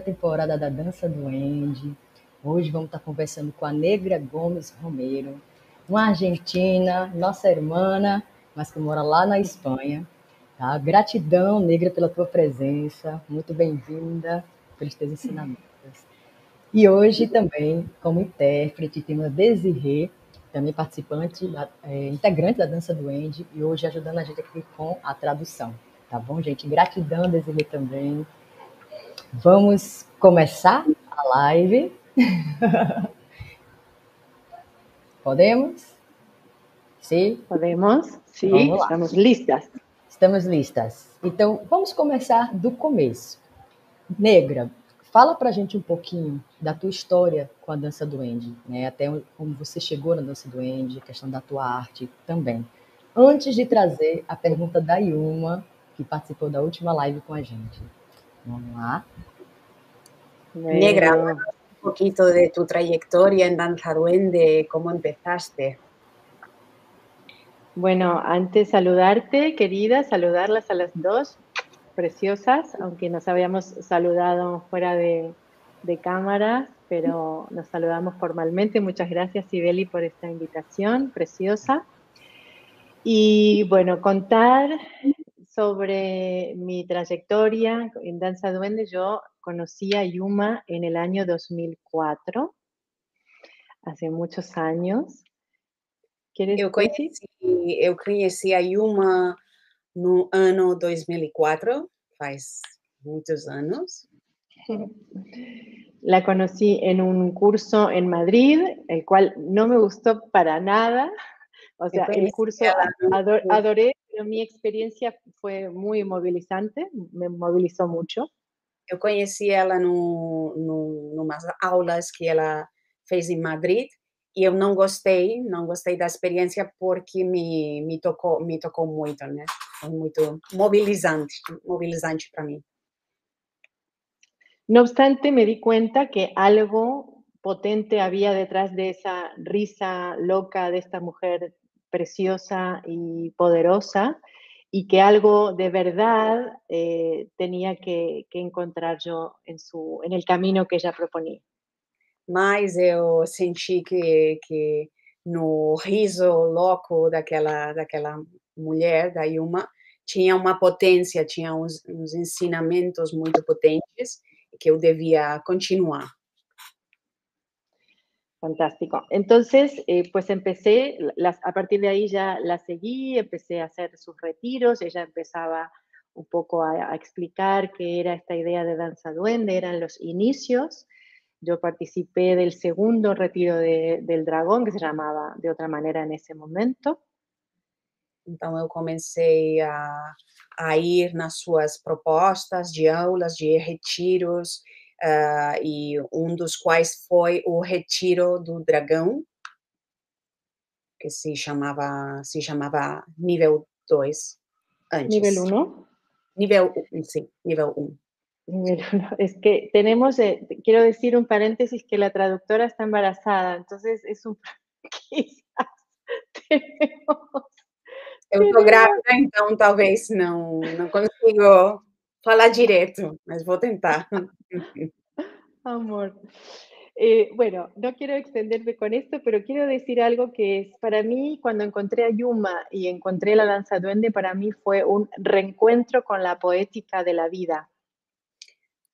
Temporada da Dança do Duende. Hoje vamos estar conversando com a Negra Gomes Romeiro, uma argentina, nossa irmã, mas que mora lá na Espanha. Tá? Gratidão, Negra, pela tua presença, muito bem-vinda pelos teus ensinamentos. E hoje também, como intérprete, temos a Désirée, também participante, integrante da Dança do Duende, e hoje ajudando a gente aqui com a tradução. Tá bom, gente? Gratidão, Désirée, também. Vamos começar a live. Podemos? Sim? Podemos? Sim, estamos listas. Estamos listas. Então, vamos começar do começo. Negra, fala pra gente um pouquinho da tua história com a Dança do Duende, né? Até como você chegou na Dança do Duende, a questão da tua arte também. Antes de trazer a pergunta da Yumma, que participou da última live com a gente. Vamos lá. Negra, un poquito de tu trayectoria en Danza Duende, ¿cómo empezaste? Bueno, antes saludarte, querida, saludarlas a las dos, preciosas, aunque nos habíamos saludado fuera de cámara, pero nos saludamos formalmente. Muchas gracias, Cybelle, por esta invitación preciosa. Y bueno, contar sobre mi trayectoria en Danza Duende. Yo conocí a Yumma en el año 2004, hace muchos años. ¿Quieres decir? Yo conocí a Yumma en el año 2004, hace muchos años. La conocí en un curso en Madrid, el cual no me gustó para nada. O sea, el curso adoré. Pero mi experiencia fue muy movilizante, me movilizó mucho. Yo conocí a ella en unas aulas que ella hizo en Madrid y yo no gostei de la experiencia porque me tocó mucho, ¿no? Fue muy movilizante para mí. No obstante, me di cuenta que algo potente había detrás de esa risa loca de esta mujer preciosa y poderosa, y que algo de verdad tenía que encontrar yo en el camino que ella proponía. Mas eu senti que no riso louco daquela mulher, da Yumma, tinha uma potência, tinha uns ensinamentos muito potentes que eu devia continuar. Fantástico. Entonces, pues empecé, a partir de ahí ya la seguí, empecé a hacer sus retiros, ella empezaba un poco a explicar qué era esta idea de Danza Duende, eran los inicios. Yo participé del segundo retiro del dragón, que se llamaba de otra manera en ese momento. Entonces, yo comencé a ir en sus propuestas de aulas, de retiros, y uno de los cuales fue el retiro del dragón, que se llamaba nivel 2 antes. ¿Nivel 1? Sí, nivel 1. Nivel 1. Es que tenemos, quiero decir un paréntesis, que la traductora está embarazada, entonces es un... quizás tenemos... Eu estou grávida, então talvez não consigo falar direto, mas vou tentar. Amor. Bueno, no quiero extenderme con esto, pero quiero decir algo que es, para mí, cuando encontré a Yumma y encontré la Danza Duende, para mí fue un reencuentro con la poética de la vida.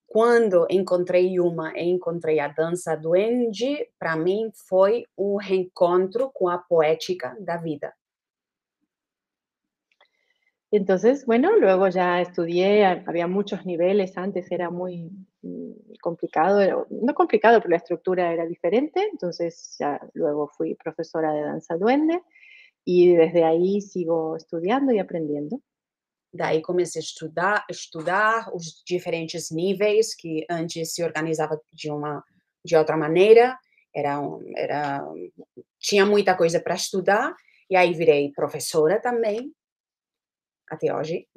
Cuando encontré Yumma y encontré a Danza Duende, para mí fue un reencuentro con la poética de la vida. Entonces, bueno, luego ya estudié, había muchos niveles, antes era muy complicado, no complicado, pero la estructura era diferente, entonces ya luego fui profesora de Danza Duende y desde ahí sigo estudiando y aprendiendo. De ahí comencé a estudar los diferentes niveles que antes se organizaba de otra manera, tinha muita coisa para estudar y ahí virei profesora también. Até hoje.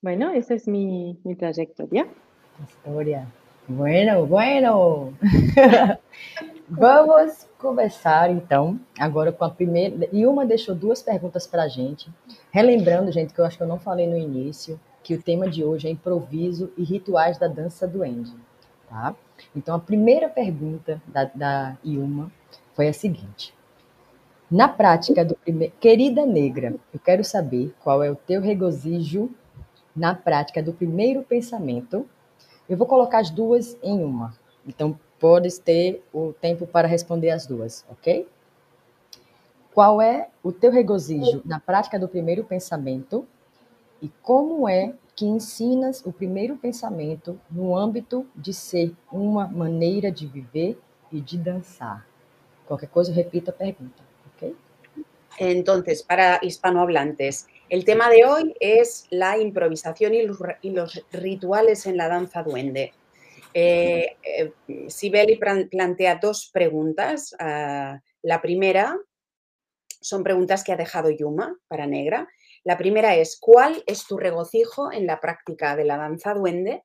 Bueno, esa es mi trayectoria. Historia. Bueno. Vamos começar, então, agora com a primeira. Yumma deixou duas perguntas para a gente. Relembrando, gente, que eu acho que eu não falei no início, que o tema de hoje é improviso e rituais da dança duende, tá? Então, a primeira pergunta da Yumma foi a seguinte. Na prática do primeiro... Querida negra, eu quero saber qual é o teu regozijo na prática do primeiro pensamento. Eu vou colocar as duas em uma. Então, podes ter o tempo para responder as duas, ok? Qual é o teu regozijo na prática do primeiro pensamento e como é que ensinas o primeiro pensamento no âmbito de ser uma maneira de viver e de dançar? Qualquer coisa, eu repito a pergunta, ok? Entonces, para hispanohablantes, el tema de hoy es la improvisación y los rituales en la danza duende. Cybelle plantea dos preguntas. La primera... Son preguntas que ha dejado Yumma para Negra. La primera es, ¿cuál es tu regocijo en la práctica de la danza duende?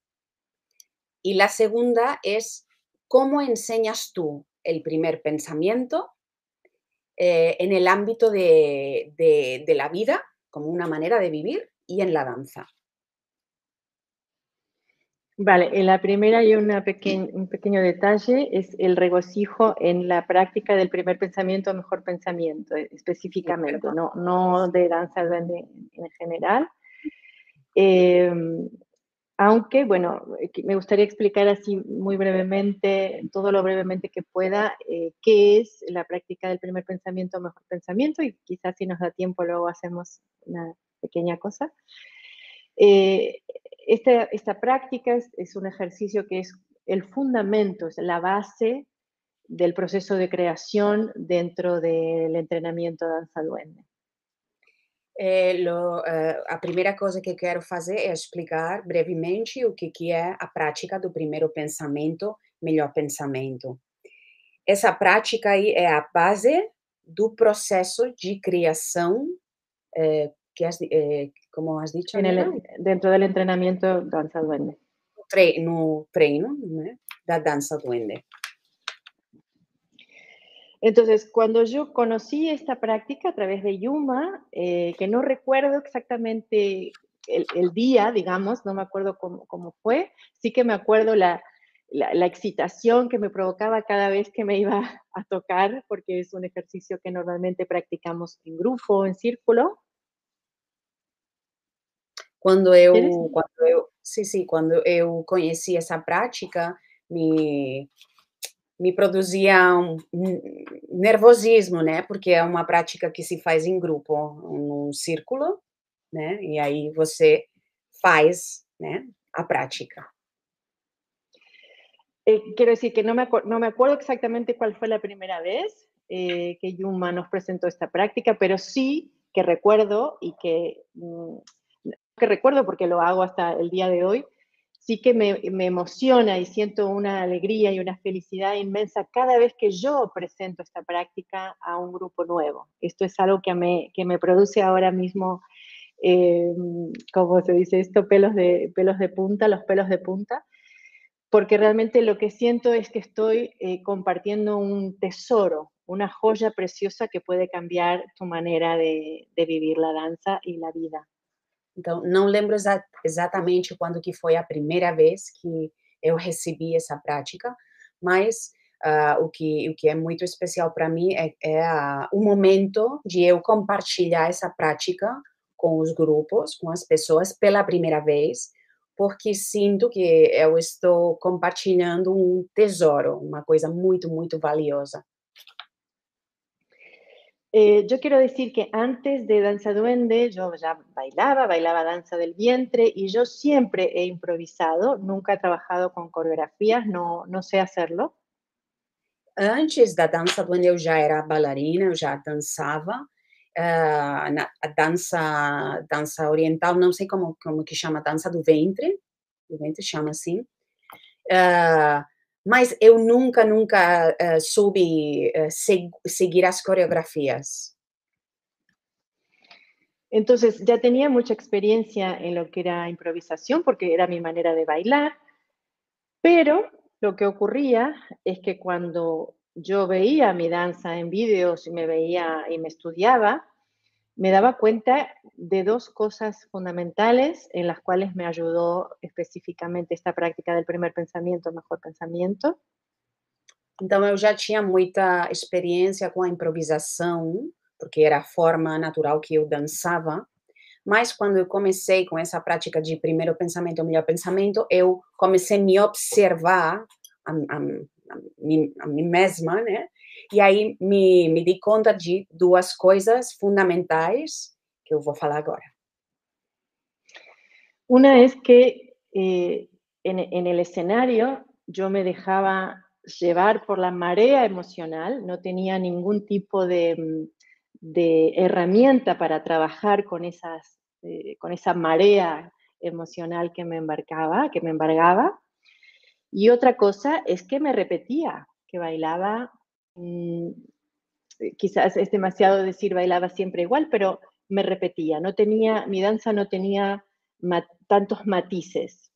Y la segunda es, ¿cómo enseñas tú el primer pensamiento en el ámbito de la vida, como una manera de vivir, y en la danza? Vale, en la primera hay un pequeño detalle, es el regocijo en la práctica del primer pensamiento, mejor pensamiento, específicamente, no de danza duende en general. Aunque, bueno, me gustaría explicar así muy brevemente, todo lo brevemente que pueda, qué es la práctica del primer pensamiento, mejor pensamiento, y quizás si nos da tiempo luego hacemos una pequeña cosa. Esta práctica es un ejercicio que es el fundamento, es la base del proceso de creación dentro del entrenamiento de danza duende. A primeira coisa que quero fazer é explicar brevemente o que é a prática do primeiro pensamento, melhor pensamento. Essa prática aí é a base do processo de criação que como has dicho, dentro del entrenamiento danza duende. No treino, ¿no? La danza duende. Entonces, cuando yo conocí esta práctica a través de Yumma, que no recuerdo exactamente el día, digamos, no me acuerdo cómo fue, sí que me acuerdo la excitación que me provocaba cada vez que me iba a tocar, porque es un ejercicio que normalmente practicamos en grupo, en círculo. Quando eu conheci essa prática, me produzia um nervosismo, né? Porque é uma prática que se faz em grupo, num círculo, né? E aí você faz, né, a prática. Quero dizer que não me acordo exatamente qual foi a primeira vez que Yumma nos apresentou esta prática, mas sim que recuerdo e que... que recuerdo porque lo hago hasta el día de hoy, sí que me emociona y siento una alegría y una felicidad inmensa cada vez que yo presento esta práctica a un grupo nuevo. Esto es algo que me produce ahora mismo, ¿cómo se dice esto? Los pelos de punta, porque realmente lo que siento es que estoy compartiendo un tesoro, una joya preciosa que puede cambiar tu manera de vivir la danza y la vida. Então, não lembro exatamente quando que foi a primeira vez que eu recebi essa prática, mas o que é muito especial para mim é o momento de eu compartilhar essa prática com os grupos, com as pessoas, pela primeira vez, porque sinto que eu estou compartilhando um tesouro, uma coisa muito, muito valiosa. Yo quiero decir que antes de danza duende yo ya bailaba danza del vientre y yo siempre he improvisado, nunca he trabajado con coreografías, no sé hacerlo. Antes da danza duende eu já era bailarina, eu já dançava, a dança oriental, não sei como que chama, dança do ventre chama assim. Mas eu nunca soube seguir as coreografías. Entonces ya tenía mucha experiencia en lo que era improvisación porque era mi manera de bailar, pero lo que ocurría es que cuando yo veía mi danza en vídeos y me estudiaba, me daba cuenta de dos cosas fundamentales en las cuales me ayudó específicamente esta práctica del primer pensamiento, mejor pensamiento. Então, eu já tinha muita experiência com a improvisação, porque era a forma natural que eu dançava, mas quando eu comecei com essa prática de primeiro pensamento ou melhor pensamento, eu comecei a me observar a mim mesma, né? E aí me dei conta de duas coisas fundamentais que eu vou falar agora. Uma é que no escenário eu me deixava llevar por la marea emocional, no tenía ningún tipo de herramienta para trabajar con esa marea emocional que me embargaba. Y otra cosa es que me repetía, que bailaba, quizás es demasiado decir bailaba siempre igual, pero me repetía, no tenía, mi danza no tenía tantos matices.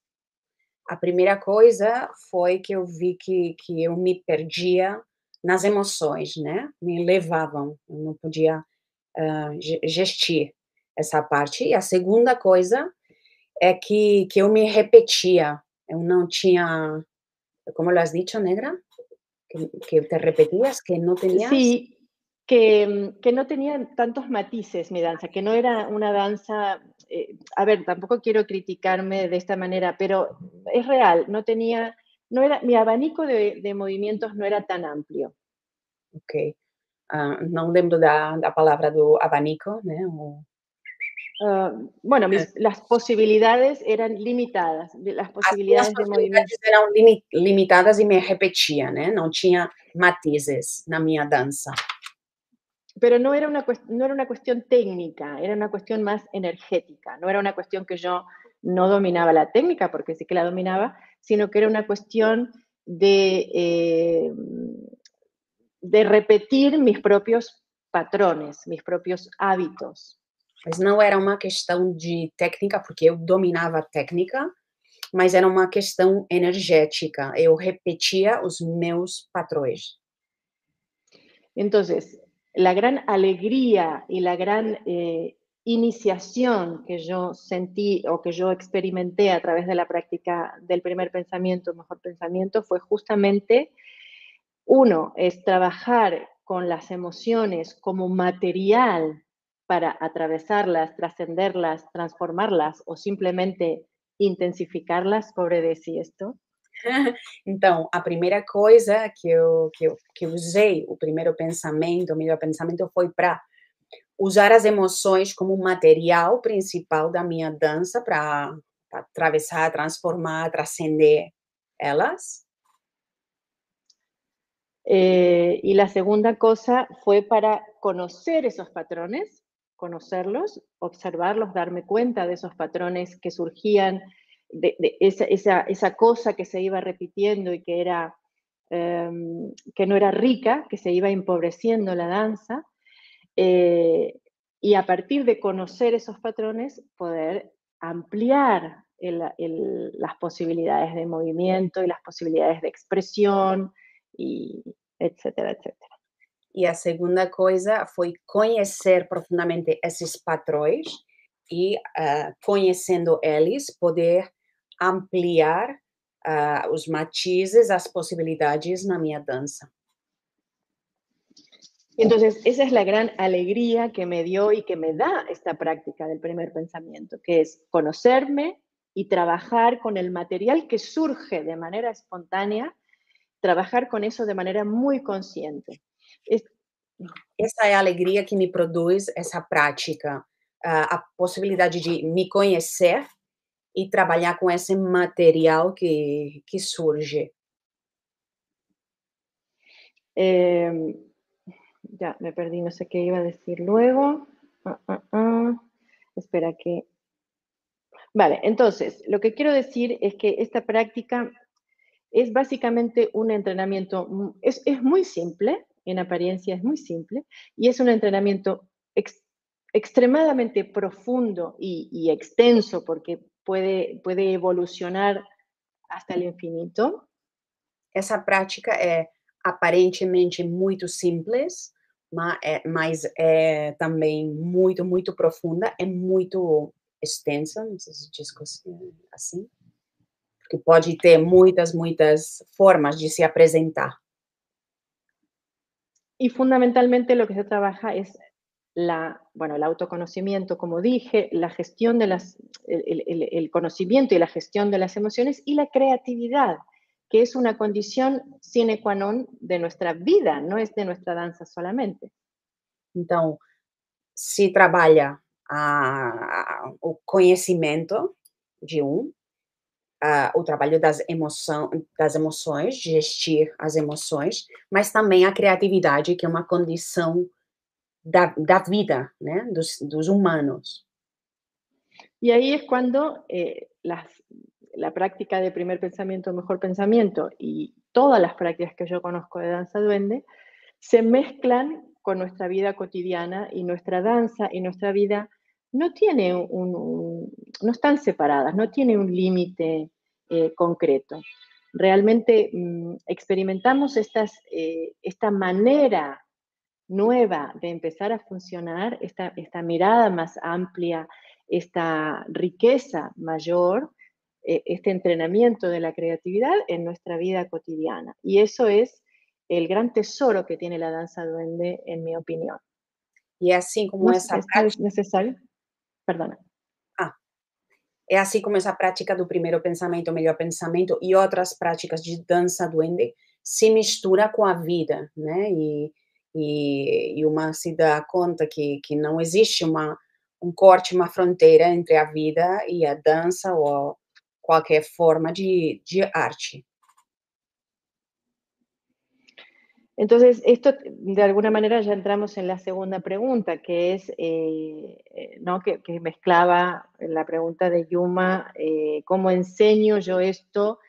A primeira coisa foi que eu vi que eu me perdia nas emoções, né? Me levavam, eu não podia gestir essa parte. E a segunda coisa é que eu me repetia, eu não tinha, como lo has dicho, Negra? Que te repetias, que não tinhas? Sim, que não tinha tantos matices minha dança, que não era uma dança... a ver, tampoco quiero criticarme de esta manera, pero es real, no tenía, no era, mi abanico de movimientos no era tan amplio. Ok. No lembro da palabra do abanico, ¿no? Bueno, las posibilidades eran limitadas, las posibilidades de movimientos eran limitadas y me repetía, ¿no? No tenía matices na minha dança. Pero no era una cuestión técnica, era una cuestión más energética. No era una cuestión que yo no dominaba la técnica, porque sí que la dominaba, sino que era una cuestión de repetir mis propios patrones, mis propios hábitos. Mas no era una cuestión de técnica, porque yo dominaba a técnica, mas era una cuestión energética. Yo repetía os meus patrones. Entonces, la gran alegría y la gran iniciación que yo sentí o que yo experimenté a través de la práctica del primer pensamiento, mejor pensamiento, fue justamente, uno, es trabajar con las emociones como material para atravesarlas, trascenderlas, transformarlas o simplemente intensificarlas, pobre de si esto. Então, a primeira coisa que eu usei, o primeiro pensamento, o melhor pensamento, foi para usar as emoções como material principal da minha dança, para atravessar, transformar, transcender elas. E a segunda coisa foi para conhecer esses patrones, conhecerlos, observarlos, dar-me conta desses patrones que surgiam. Esa cosa que se iba repitiendo y que era que no era rica, que se iba empobreciendo la danza, y a partir de conocer esos patrones poder ampliar las posibilidades de movimiento y las posibilidades de expresión, y etcétera, etcétera. Y la segunda cosa fue conocer profundamente esos patrones y conhecendo eles, poder ampliar os matizes, as possibilidades na minha dança. Então, essa é a grande alegria que me deu e que me dá esta prática do primeiro pensamento, que é conhecer-me e trabalhar com o material que surge de maneira espontânea, trabalhar com isso de maneira muito consciente. Essa é a alegria que me produz essa prática. A possibilidade de me conhecer e trabalhar com esse material que surge. Já me perdi, não sei o que ia dizer logo. Espera que... Vale, então, o que quero dizer é que esta prática é basicamente um treinamento... É muito simples, em aparência é muito simples, e é um treinamento extremadamente profundo y extenso, porque puede evolucionar hasta el infinito. Esa práctica es aparentemente muy simple, mas é também muito, muito profunda, é muito extensa, não sei se diz assim, porque pode ter muitas, muitas formas de se apresentar. Y fundamentalmente lo que se trabaja es el autoconocimiento, como dije, la gestión de las, el conocimiento y la gestión de las emociones y la creatividad, que es una condición sine qua non de nuestra vida, no es de nuestra danza solamente. Então, se trabalha o conhecimento de o trabalho das emoções, gestir as emoções, mas também a criatividade, que é uma condição da vida, né, dos humanos. E aí é quando la práctica de primer pensamiento, mejor pensamiento, y todas las prácticas que yo conozco de danza duende, se mezclan con nuestra vida cotidiana, y nuestra danza y nuestra vida no están separadas, no tienen un límite concreto. Realmente experimentamos esta manera nueva de empezar a funcionar, esta mirada más amplia, esta riqueza mayor, este entrenamiento de la creatividad en nuestra vida cotidiana. Y eso es el gran tesoro que tiene la danza duende, en mi opinión. Y así como esa práctica... necesario? Perdona. Es así como esa práctica del primer pensamiento, mejor pensamiento, y otras prácticas de danza duende se mistura con la vida, ¿no? Y uno se da cuenta que no existe un corte, una frontera entre la vida y la danza o cualquier forma de arte. Entonces, esto de alguna manera ya entramos en la segunda pregunta, que es, ¿no? que mezclaba la pregunta de Yumma, ¿cómo enseño yo esto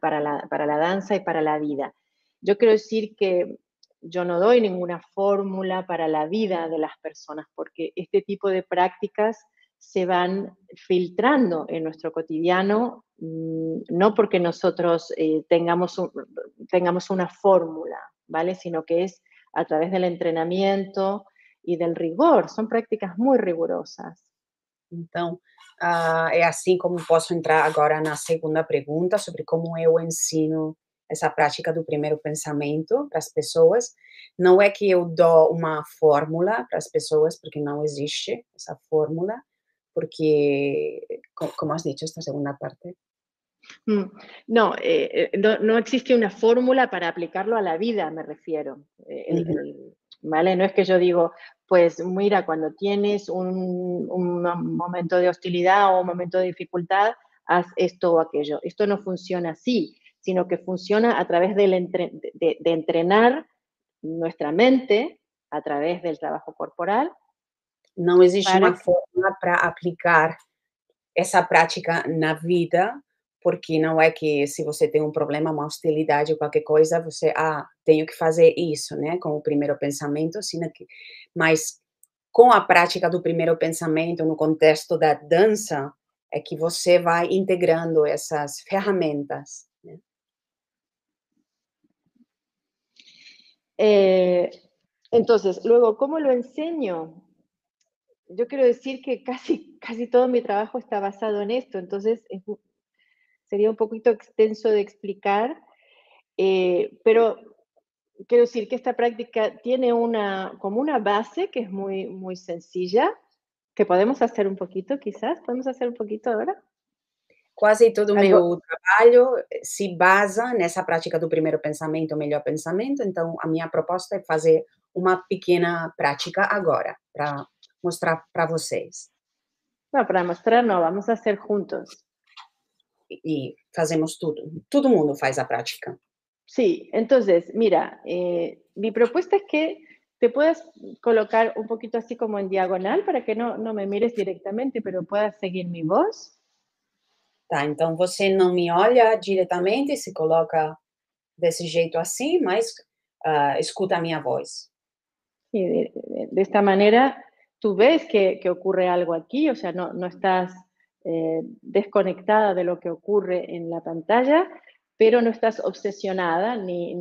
para la danza y para la vida? Yo quiero decir que yo no doy ninguna fórmula para la vida de las personas, porque este tipo de prácticas se van filtrando en nuestro cotidiano, no porque nosotros tengamos una fórmula, ¿vale? Sino que es a través del entrenamiento y del rigor. Son prácticas muy rigurosas. Entonces, es así como puedo entrar ahora en la segunda pregunta sobre cómo yo ensino essa prática do primeiro pensamento para as pessoas. Não é que eu dou uma fórmula para as pessoas, porque não existe essa fórmula, porque, como has dicho, esta segunda parte. No, no existe una fórmula para aplicarlo a la vida, me refiero. ¿Vale? No es que yo digo, pues mira, cuando tienes un momento de hostilidad o un momento de dificultad, haz esto o aquello. Esto no funciona así, sino que funciona a través de entrenar nuestra mente, a través del trabajo corporal. No existe una forma para aplicar esa práctica en la vida, porque no es que si você tem un problema, una hostilidad o cualquier cosa, você, tenho que fazer isso, né, con el primer pensamiento, sino que, mas con la práctica del primer pensamiento, no contexto da danza, é que você vai integrando essas ferramentas. Entonces, luego, ¿cómo lo enseño? Yo quiero decir que casi todo mi trabajo está basado en esto, entonces sería un poquito extenso de explicar, pero quiero decir que esta práctica tiene como una base que es muy, muy sencilla, que podemos hacer un poquito, quizás, ¿podemos hacer un poquito ahora? Quase todo o meu trabalho se basa nessa prática do primeiro pensamento, melhor pensamento. Então, a minha proposta é fazer uma pequena prática agora, para mostrar para vocês. Não, para mostrar não, vamos fazer juntos. E fazemos tudo. Todo mundo faz a prática. Sim, então, mira, minha proposta é que te puedas colocar um pouquinho assim como em diagonal, para que não me mires diretamente, mas puedas seguir minha voz. Tá, então você não me olha diretamente, se coloca desse jeito assim, mas escuta a minha voz. Sí, desta maneira, tu vês que ocorre algo aqui, ou seja, não estás desconectada de lo que ocorre em la pantalla, pero não estás obsesionada ni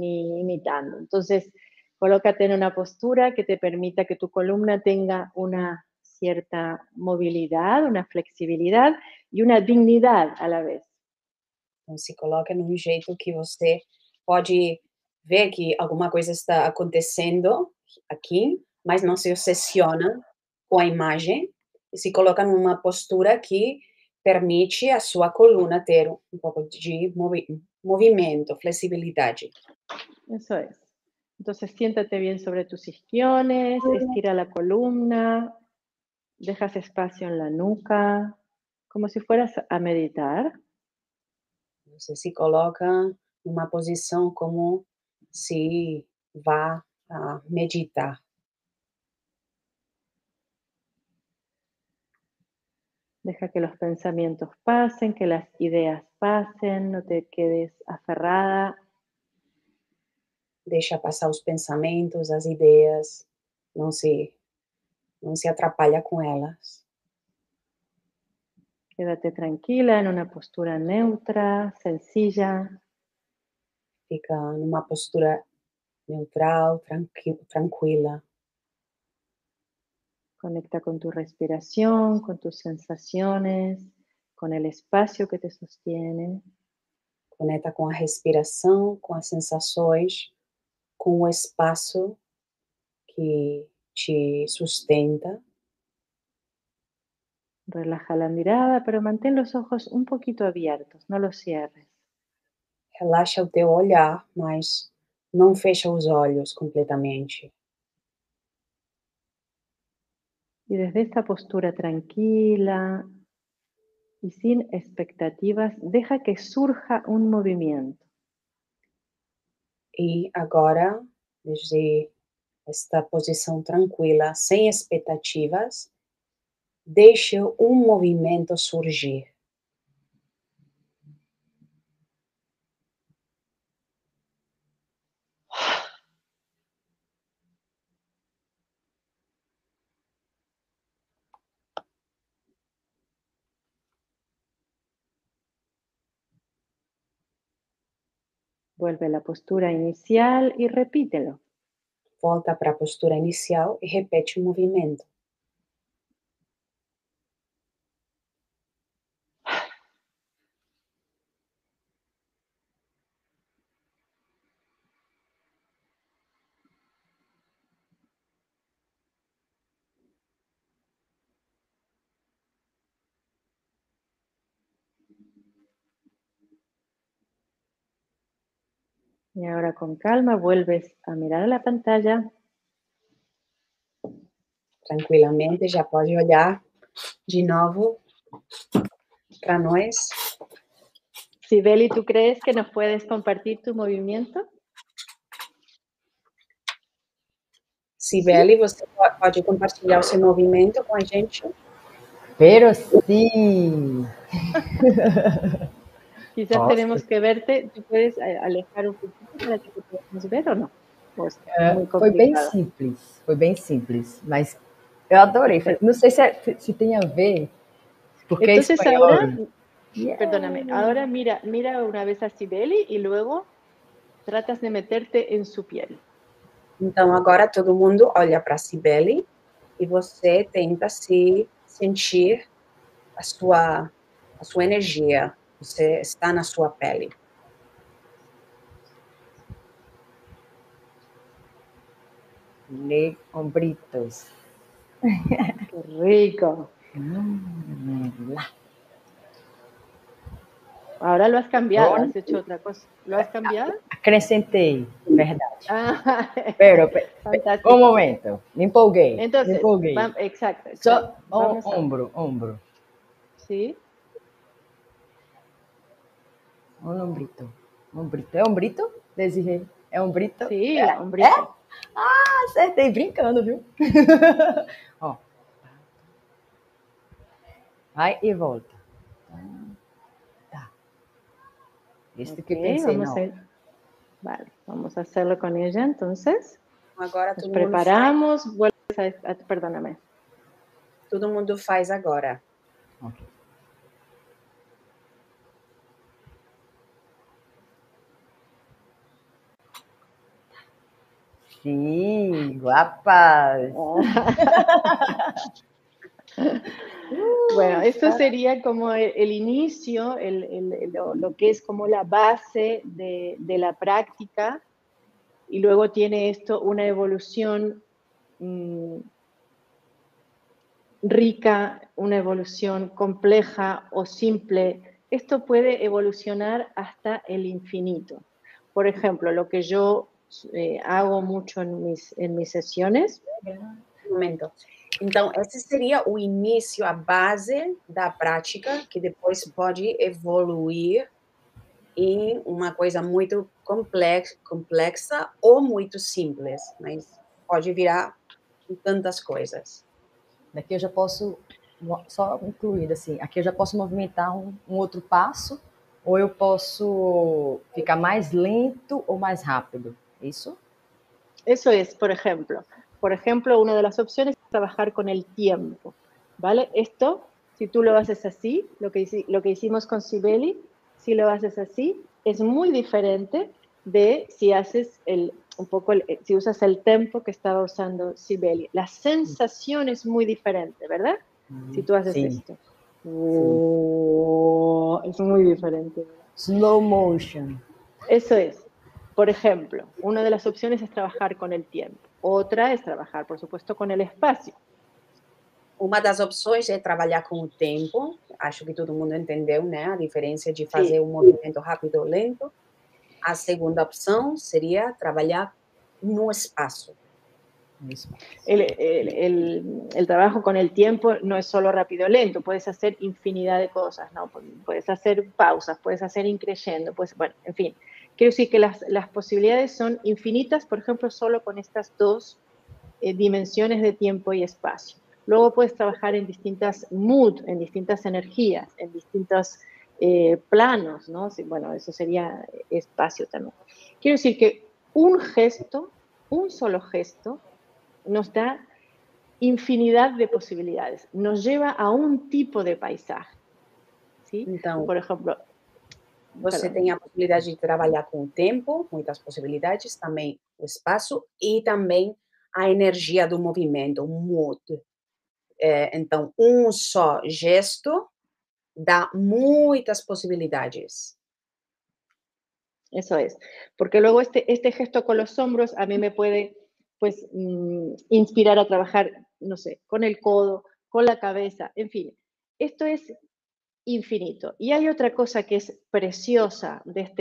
imitando. Então, Colócate en una postura que te permita que tu columna tenga una cierta movilidad, una flexibilidad e uma dignidade à la vez. Então, se coloca num jeito que você pode ver que alguma coisa está acontecendo aqui, mas não se obsessiona com a imagem. E se coloca numa postura que permite a sua coluna ter um pouco de movimento, flexibilidade. Isso é. Então, siéntate bem sobre tus isquiones, estira a coluna, dejas espacio en la nuca, como si fueras a meditar. Você se coloca em uma posição como se vá a meditar. Deja que los pensamientos pasen, que las ideas pasen, no te quedes aferrada. Deixa passar os pensamentos, as ideias, não se atrapalha com elas. Quédate tranquila em uma postura neutra, sencilla. Fica numa postura neutral, tranquila. Conecta com tu respiração, com tus sensações, com o espaço que te sostiene. Conecta com a respiração, com as sensações, com o espaço que te sustenta. Relaja la mirada, pero mantén los ojos un poquito abiertos, no los cierres. Relaxa o teu olhar, mas não fecha os olhos completamente. Y desde esta postura tranquila y sin expectativas, deja que surja un movimiento. Y ahora, desde esta posição tranquila, sem expectativas, deixe movimento surgir. Vuelve a postura inicial e repítelo. Volta para a postura inicial e repete o movimento. Y ahora con calma vuelves a mirar a la pantalla. Tranquilamente já pode olhar de novo para nós. Cybelle, ¿tú crees que nos puedes compartir tu movimiento? Cybelle, você pode compartilhar o seu movimento com a gente? Pero sim! Quizás tenemos que verte. ¿Tú puedes alejar un poquito para que te podamos ver o no? Pues, foi bem simples, mas eu adorei. Não sei se tem a ver, porque entonces, é espanhol. Ahora, yeah. Perdóname, ahora mira una vez a Cybelle y luego tratas de meterte en su piel. Então agora todo mundo olha para Cybelle e você tenta se sentir a sua energia. Você está na sua pele. De hombritos. Que rico. Ahora lo has cambiado, has hecho otra cosa. ¿Lo has cambiado? Acrescentei, verdade. Ah, pero un momento, me empolguei. Entonces, exacto. Só ombro. Sí. Um ombrito. É ombrito? Desirée? É ombrito? Sim, é ombrito. É? Ah, acertei brincando, viu? Ó. Vai e volta. Tá. Isso okay, que pensei, não. Vale, vamos hacerlo con ella, entonces. Agora todo mundo preparamos, vuelves a... Perdóname. Todo mundo faz agora. Ok. Sí, guapas. Bueno, esto sería como el inicio, lo que es como la base de la práctica, y luego tiene esto una evolución rica, una evolución compleja o simple. Esto puede evolucionar hasta el infinito. Por ejemplo, lo que yo hago mucho en mis sesiones. Momento. Então, esse seria o início, a base da prática, que depois pode evoluir em uma coisa muito complexa ou muito simples, mas pode virar tantas coisas. Daqui eu já posso, só incluir assim, aqui eu já posso movimentar um outro passo, ou eu posso ficar mais lento ou mais rápido, isso? Isso é, por exemplo. Por ejemplo, una de las opciones es trabajar con el tiempo, ¿vale? Esto, si tú lo haces así, lo que hicimos con Cybelle, si lo haces así, es muy diferente de si haces si usas el tempo que estaba usando Cybelle. La sensación es muy diferente, ¿verdad? Si tú haces esto. Oh, es muy diferente. Slow motion. Eso es. Por ejemplo, una de las opciones es trabajar con el tiempo. Otra es trabajar, por supuesto, con el espacio. Uma das opções é trabalhar com o tempo. Acho que todo mundo entendeu, né? A diferença de fazer um movimento rápido ou lento. A segunda opção seria trabalhar no espaço. El trabajo con el tiempo no es solo rápido o lento. Puedes hacer infinidad de cosas, ¿no? Puedes hacer pausas, puedes hacer increyendo, pues, bueno, en fin. Quiero decir que las posibilidades son infinitas, por ejemplo, solo con estas dos dimensiones de tiempo y espacio. Luego puedes trabajar en distintas mood, en distintas energías, en distintos planos, ¿no? Sí, bueno, eso sería espacio también. Quiero decir que un gesto, un solo gesto, nos da infinidad de posibilidades. Nos lleva a un tipo de paisaje, ¿sí? Entonces, por ejemplo... Você tem a possibilidade de trabalhar com o tempo, muitas possibilidades, também o espaço e também a energia do movimento, o mood. Então, um só gesto dá muitas possibilidades. Isso é. Porque logo este gesto com os ombros a mim me pode inspirar a trabalhar, não sei, com o codo, com a cabeça, enfim. Isto é infinito. Y hay otra cosa que es preciosa de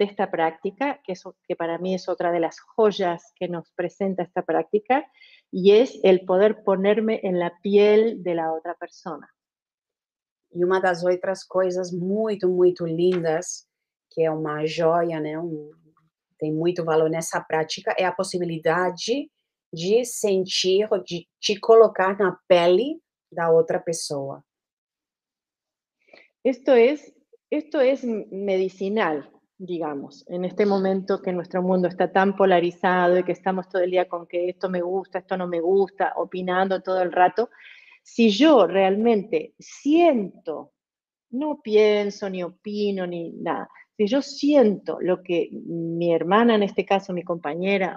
esta práctica, que para mí es otra de las joyas que nos presenta esta práctica, y es el poder ponerme en la piel de la otra persona. Y una de las otras cosas muy, muy lindas, que es una joya, né? Tem muito valor nessa prática, é a possibilidade de sentir, de te colocar na pele da outra pessoa. Esto es medicinal, digamos, en este momento que nuestro mundo está tan polarizado y que estamos todo el día con que esto me gusta, esto no me gusta, opinando todo el rato. Si yo realmente siento, no pienso, ni opino, ni nada, si yo siento lo que mi hermana, en este caso mi compañera,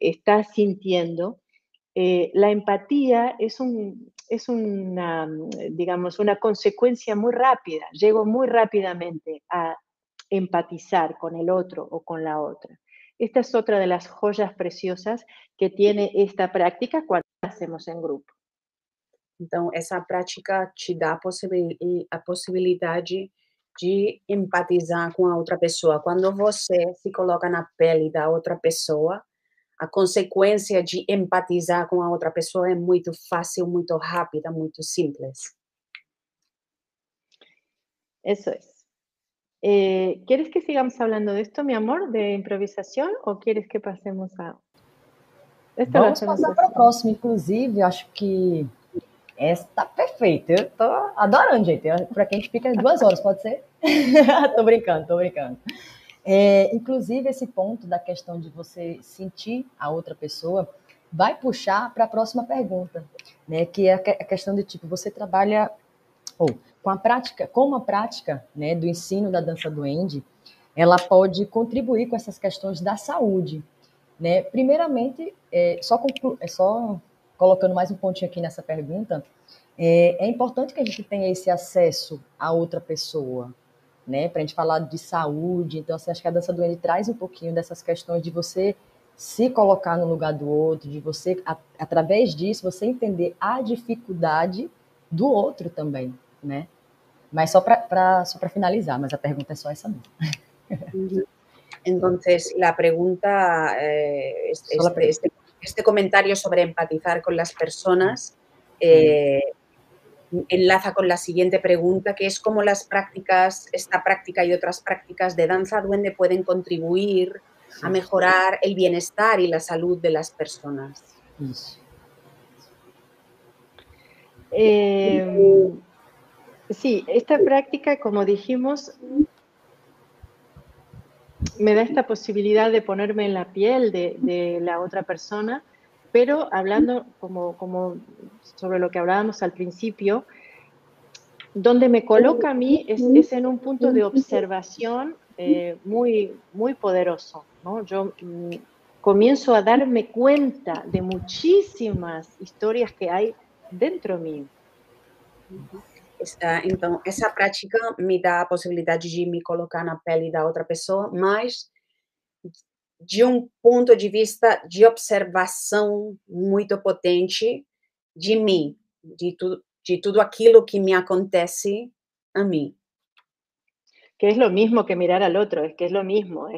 está sintiendo, la empatía es una consecuencia muy rápida. Llego muy rápidamente a empatizar con el otro o con la otra. Esta es otra de las joyas preciosas que tiene esta práctica cuando la hacemos en grupo. Entonces, esa práctica te da la posibilidad de empatizar con la otra persona. Cuando você se coloca en la pele de la otra persona, a consecuencia de empatizar con la otra persona es muy fácil, muy rápida, muy simple. Eso es. ¿Quieres que sigamos hablando de esto, mi amor, de improvisación, o quieres que pasemos a...? Vamos pasar para el próximo, inclusive. Acho que esta está perfeita. Eu tô adorando, gente. Por aqui a gente fica 2 horas, pode ser? Tô brincando, tô brincando. Inclusive, esse ponto da questão de você sentir a outra pessoa vai puxar para a próxima pergunta, né? Que é a questão de, tipo, você trabalha com a prática, né, do ensino da dança duende, ela pode contribuir com essas questões da saúde. Né? Primeiramente, só colocando mais um pontinho aqui nessa pergunta, é importante que a gente tenha esse acesso a outra pessoa, né? Para a gente falar de saúde, então assim, acho que a dança duende traz um pouquinho dessas questões de você se colocar no lugar do outro, de você, através disso, você entender a dificuldade do outro também, né? Mas só para finalizar, mas a pergunta é só essa mesmo. Entonces, la pregunta, este comentario sobre empatizar con las personas enlaza con la siguiente pregunta, que es cómo las prácticas, esta práctica y otras prácticas de danza duende pueden contribuir a mejorar el bienestar y la salud de las personas. Sí, esta práctica, como dijimos, me da esta posibilidad de ponerme en la piel de la otra persona, pero hablando como sobre lo que hablábamos al principio, donde me coloca a mí es en un punto de observación muy, muy poderoso, ¿no? Yo comienzo a darme cuenta de muchísimas historias que hay dentro mío. Então, essa prática me dá a possibilidade de me colocar na pele da outra pessoa, mas de um ponto de vista de observação muito potente de mim, de tudo aquilo que me acontece a mim. Que é o mesmo que mirar ao outro, é que é o mesmo,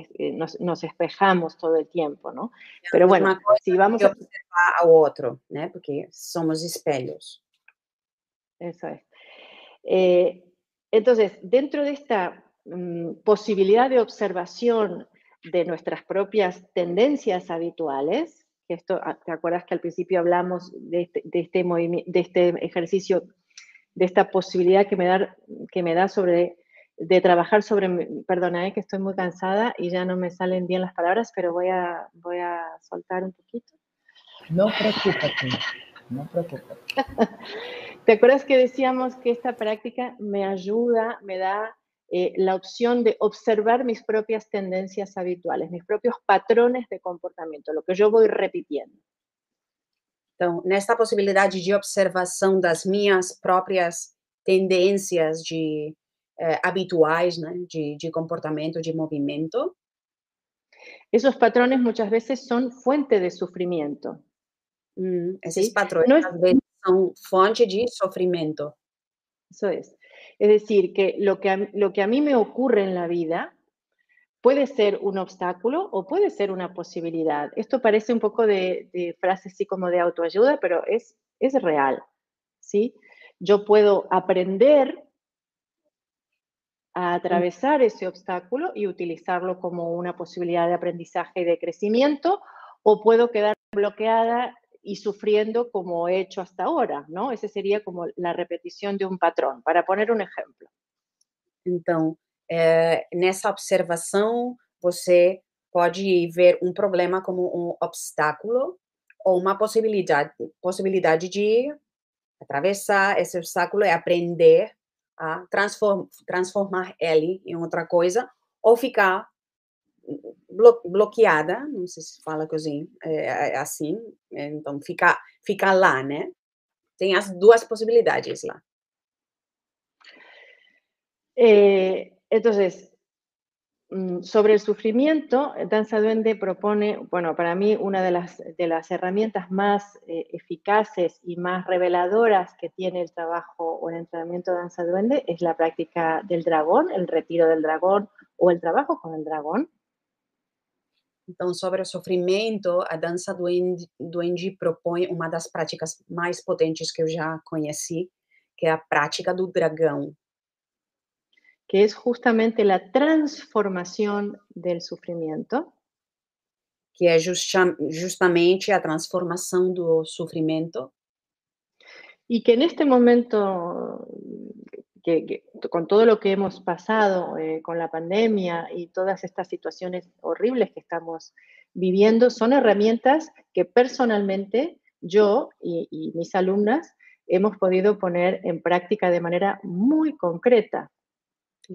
nos espejamos todo o tempo, não? Mas, bueno, se vamos observar ao outro, né? Porque somos espelhos. Isso é. Entonces, dentro de esta posibilidad de observación de nuestras propias tendencias habituales, que esto, ¿te acuerdas que al principio hablamos de este ejercicio, de esta posibilidad que me da de trabajar sobre, perdona, que estoy muy cansada y ya no me salen bien las palabras, pero voy a soltar un poquito. No preocupate. No preocupa. ¿Te acuerdas que decíamos que esta práctica me ayuda, me da la opción de observar mis propias tendencias habituales, mis propios patrones de comportamiento, lo que yo voy repitiendo? Então, nesta possibilidade de observação das minhas próprias tendências de habituais, né, de comportamento, de movimento. Esos patrones muchas veces son fuente de sufrimiento. Esos patrones son fuente de sufrimiento. Eso es. Es decir, que lo que a mí me ocurre en la vida puede ser un obstáculo o puede ser una posibilidad. Esto parece un poco de frase así como de autoayuda, pero es real, ¿sí? Yo puedo aprender a atravesar ese obstáculo y utilizarlo como una posibilidad de aprendizaje y de crecimiento, o puedo quedar bloqueada y sufriendo como he hecho hasta ahora, ¿no? Ese sería como la repetición de un patrón, para poner un ejemplo. Então, nessa observação, você pode ver um problema como um obstáculo ou uma possibilidade de atravessar esse obstáculo e aprender a transformar ele em outra coisa, ou ficar bloqueada, não sei se fala assim, então fica lá, né? Tem as duas possibilidades lá. Então, sobre o sofrimento, Danza Duende propõe, bueno, para mim, uma das ferramentas mais eficazes e mais reveladoras que tem o trabalho ou o treinamento de Danza Duende é a prática do dragão, o retiro do dragão ou o trabalho com o dragão. Então, sobre o sofrimento, a dança duende propõe uma das práticas mais potentes que eu já conheci, que é a prática do dragão. Que é justamente a transformação do sofrimento. Que é justamente a transformação do sofrimento. E que neste momento, que con todo lo que hemos pasado con la pandemia y todas estas situaciones horribles que estamos viviendo, son herramientas que personalmente yo y mis alumnas hemos podido poner en práctica de manera muy concreta.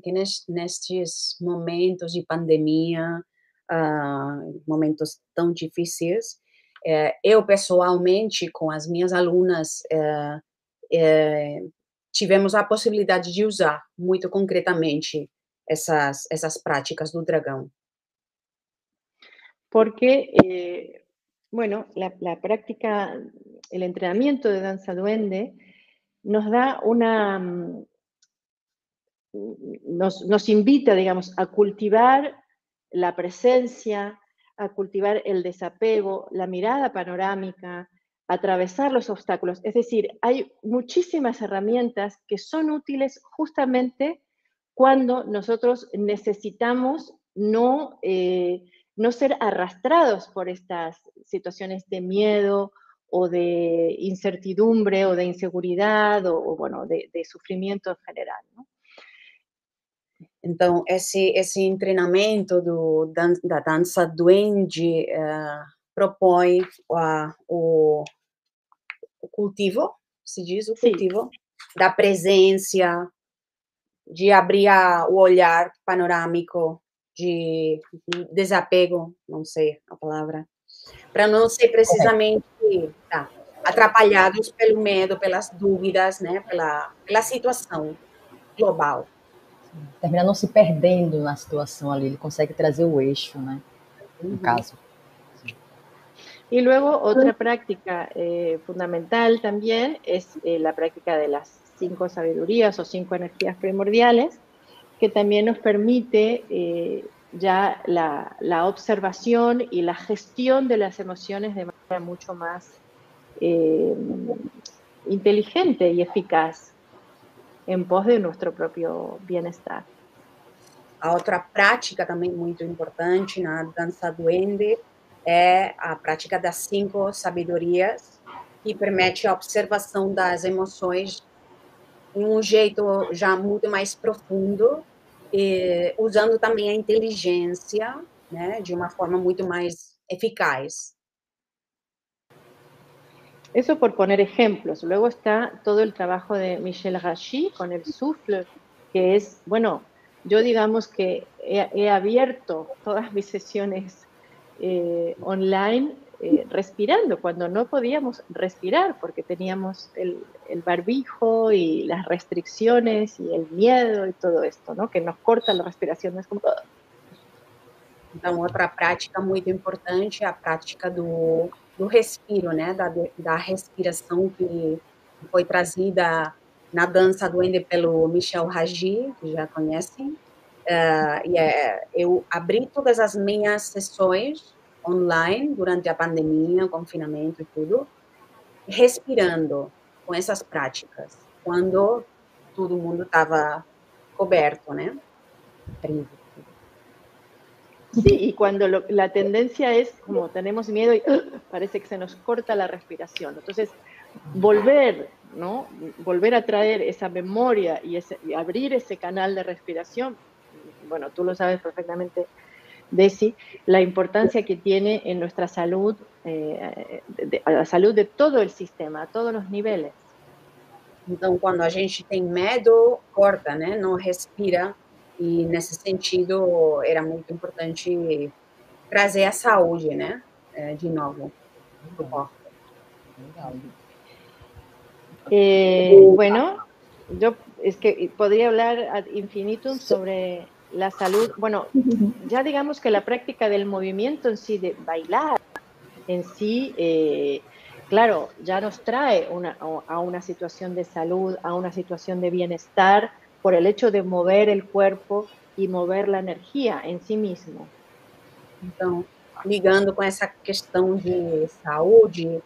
En estos momentos de pandemia, momentos tão difíceis. Eu, pessoalmente, com as minhas alunas, tivemos a possibilidade de usar muito concretamente essas práticas do dragão. Porque, bueno, la práctica, el entrenamiento de danza duende nos da una... Nos invita, digamos, a cultivar la presencia, a cultivar el desapego, la mirada panorámica, atravesar los obstáculos. Es decir, hay muchísimas herramientas que son útiles justamente cuando nosotros necesitamos no ser arrastrados por estas situaciones de miedo o de incertidumbre o de inseguridad o bueno, de sufrimiento en general, ¿no? Então, esse treinamento da dança duende propõe o cultivo, se diz o cultivo, da presença, de abrir o olhar panorâmico, de desapego, não sei a palavra, para não ser precisamente atrapalhados pelo medo, pelas dúvidas, né, pela situação global. Termina não se perdendo na situação ali, ele consegue trazer o eixo, né? No caso. Y luego otra práctica fundamental también es la práctica de las 5 sabidurías o 5 energías primordiales, que también nos permite ya la observación y la gestión de las emociones de manera mucho más inteligente y eficaz, em pos de nosso próprio bem-estar. A outra prática também muito importante na dança duende é a prática das 5 sabedorias, que permite a observação das emoções de um jeito já muito mais profundo, e usando também a inteligência, né, de uma forma muito mais eficaz. Eso por poner ejemplos. Luego está todo el trabajo de Michel Rachid con el souffle, que es, bueno, yo digamos que he abierto todas mis sesiones online respirando, cuando no podíamos respirar porque teníamos el barbijo y las restricciones y el miedo y todo esto, ¿no? Que nos corta la respiración, es como todo. Então, outra prática muito importante é a prática do respiro, né? Da respiração, que foi trazida na dança duende pelo Michel Rachid, que já conhecem. Eu abri todas as minhas sessões online durante a pandemia, confinamento e tudo, respirando com essas práticas, quando todo mundo estava coberto, né? Sí, y cuando la tendencia es, como tenemos miedo y parece que se nos corta la respiración. Entonces, volver, ¿no? Volver a traer esa memoria y abrir ese canal de respiración, bueno, tú lo sabes perfectamente, Desi, la importancia que tiene en nuestra salud, la salud de todo el sistema, a todos los niveles. Entonces, cuando a gente tiene miedo, corta, ¿no? No respira. E, nesse sentido, era muito importante trazer a saúde, né? De novo. Bueno, yo es que podría hablar ad infinitum sobre la salud. Bueno, ya digamos que la práctica del movimiento en sí, de bailar en sí, claro, ya nos trae a una situación de salud, a una situación de bienestar, por el hecho de mover el cuerpo y mover la energía en sí mismo. Então, ligando com essa questão de saúde,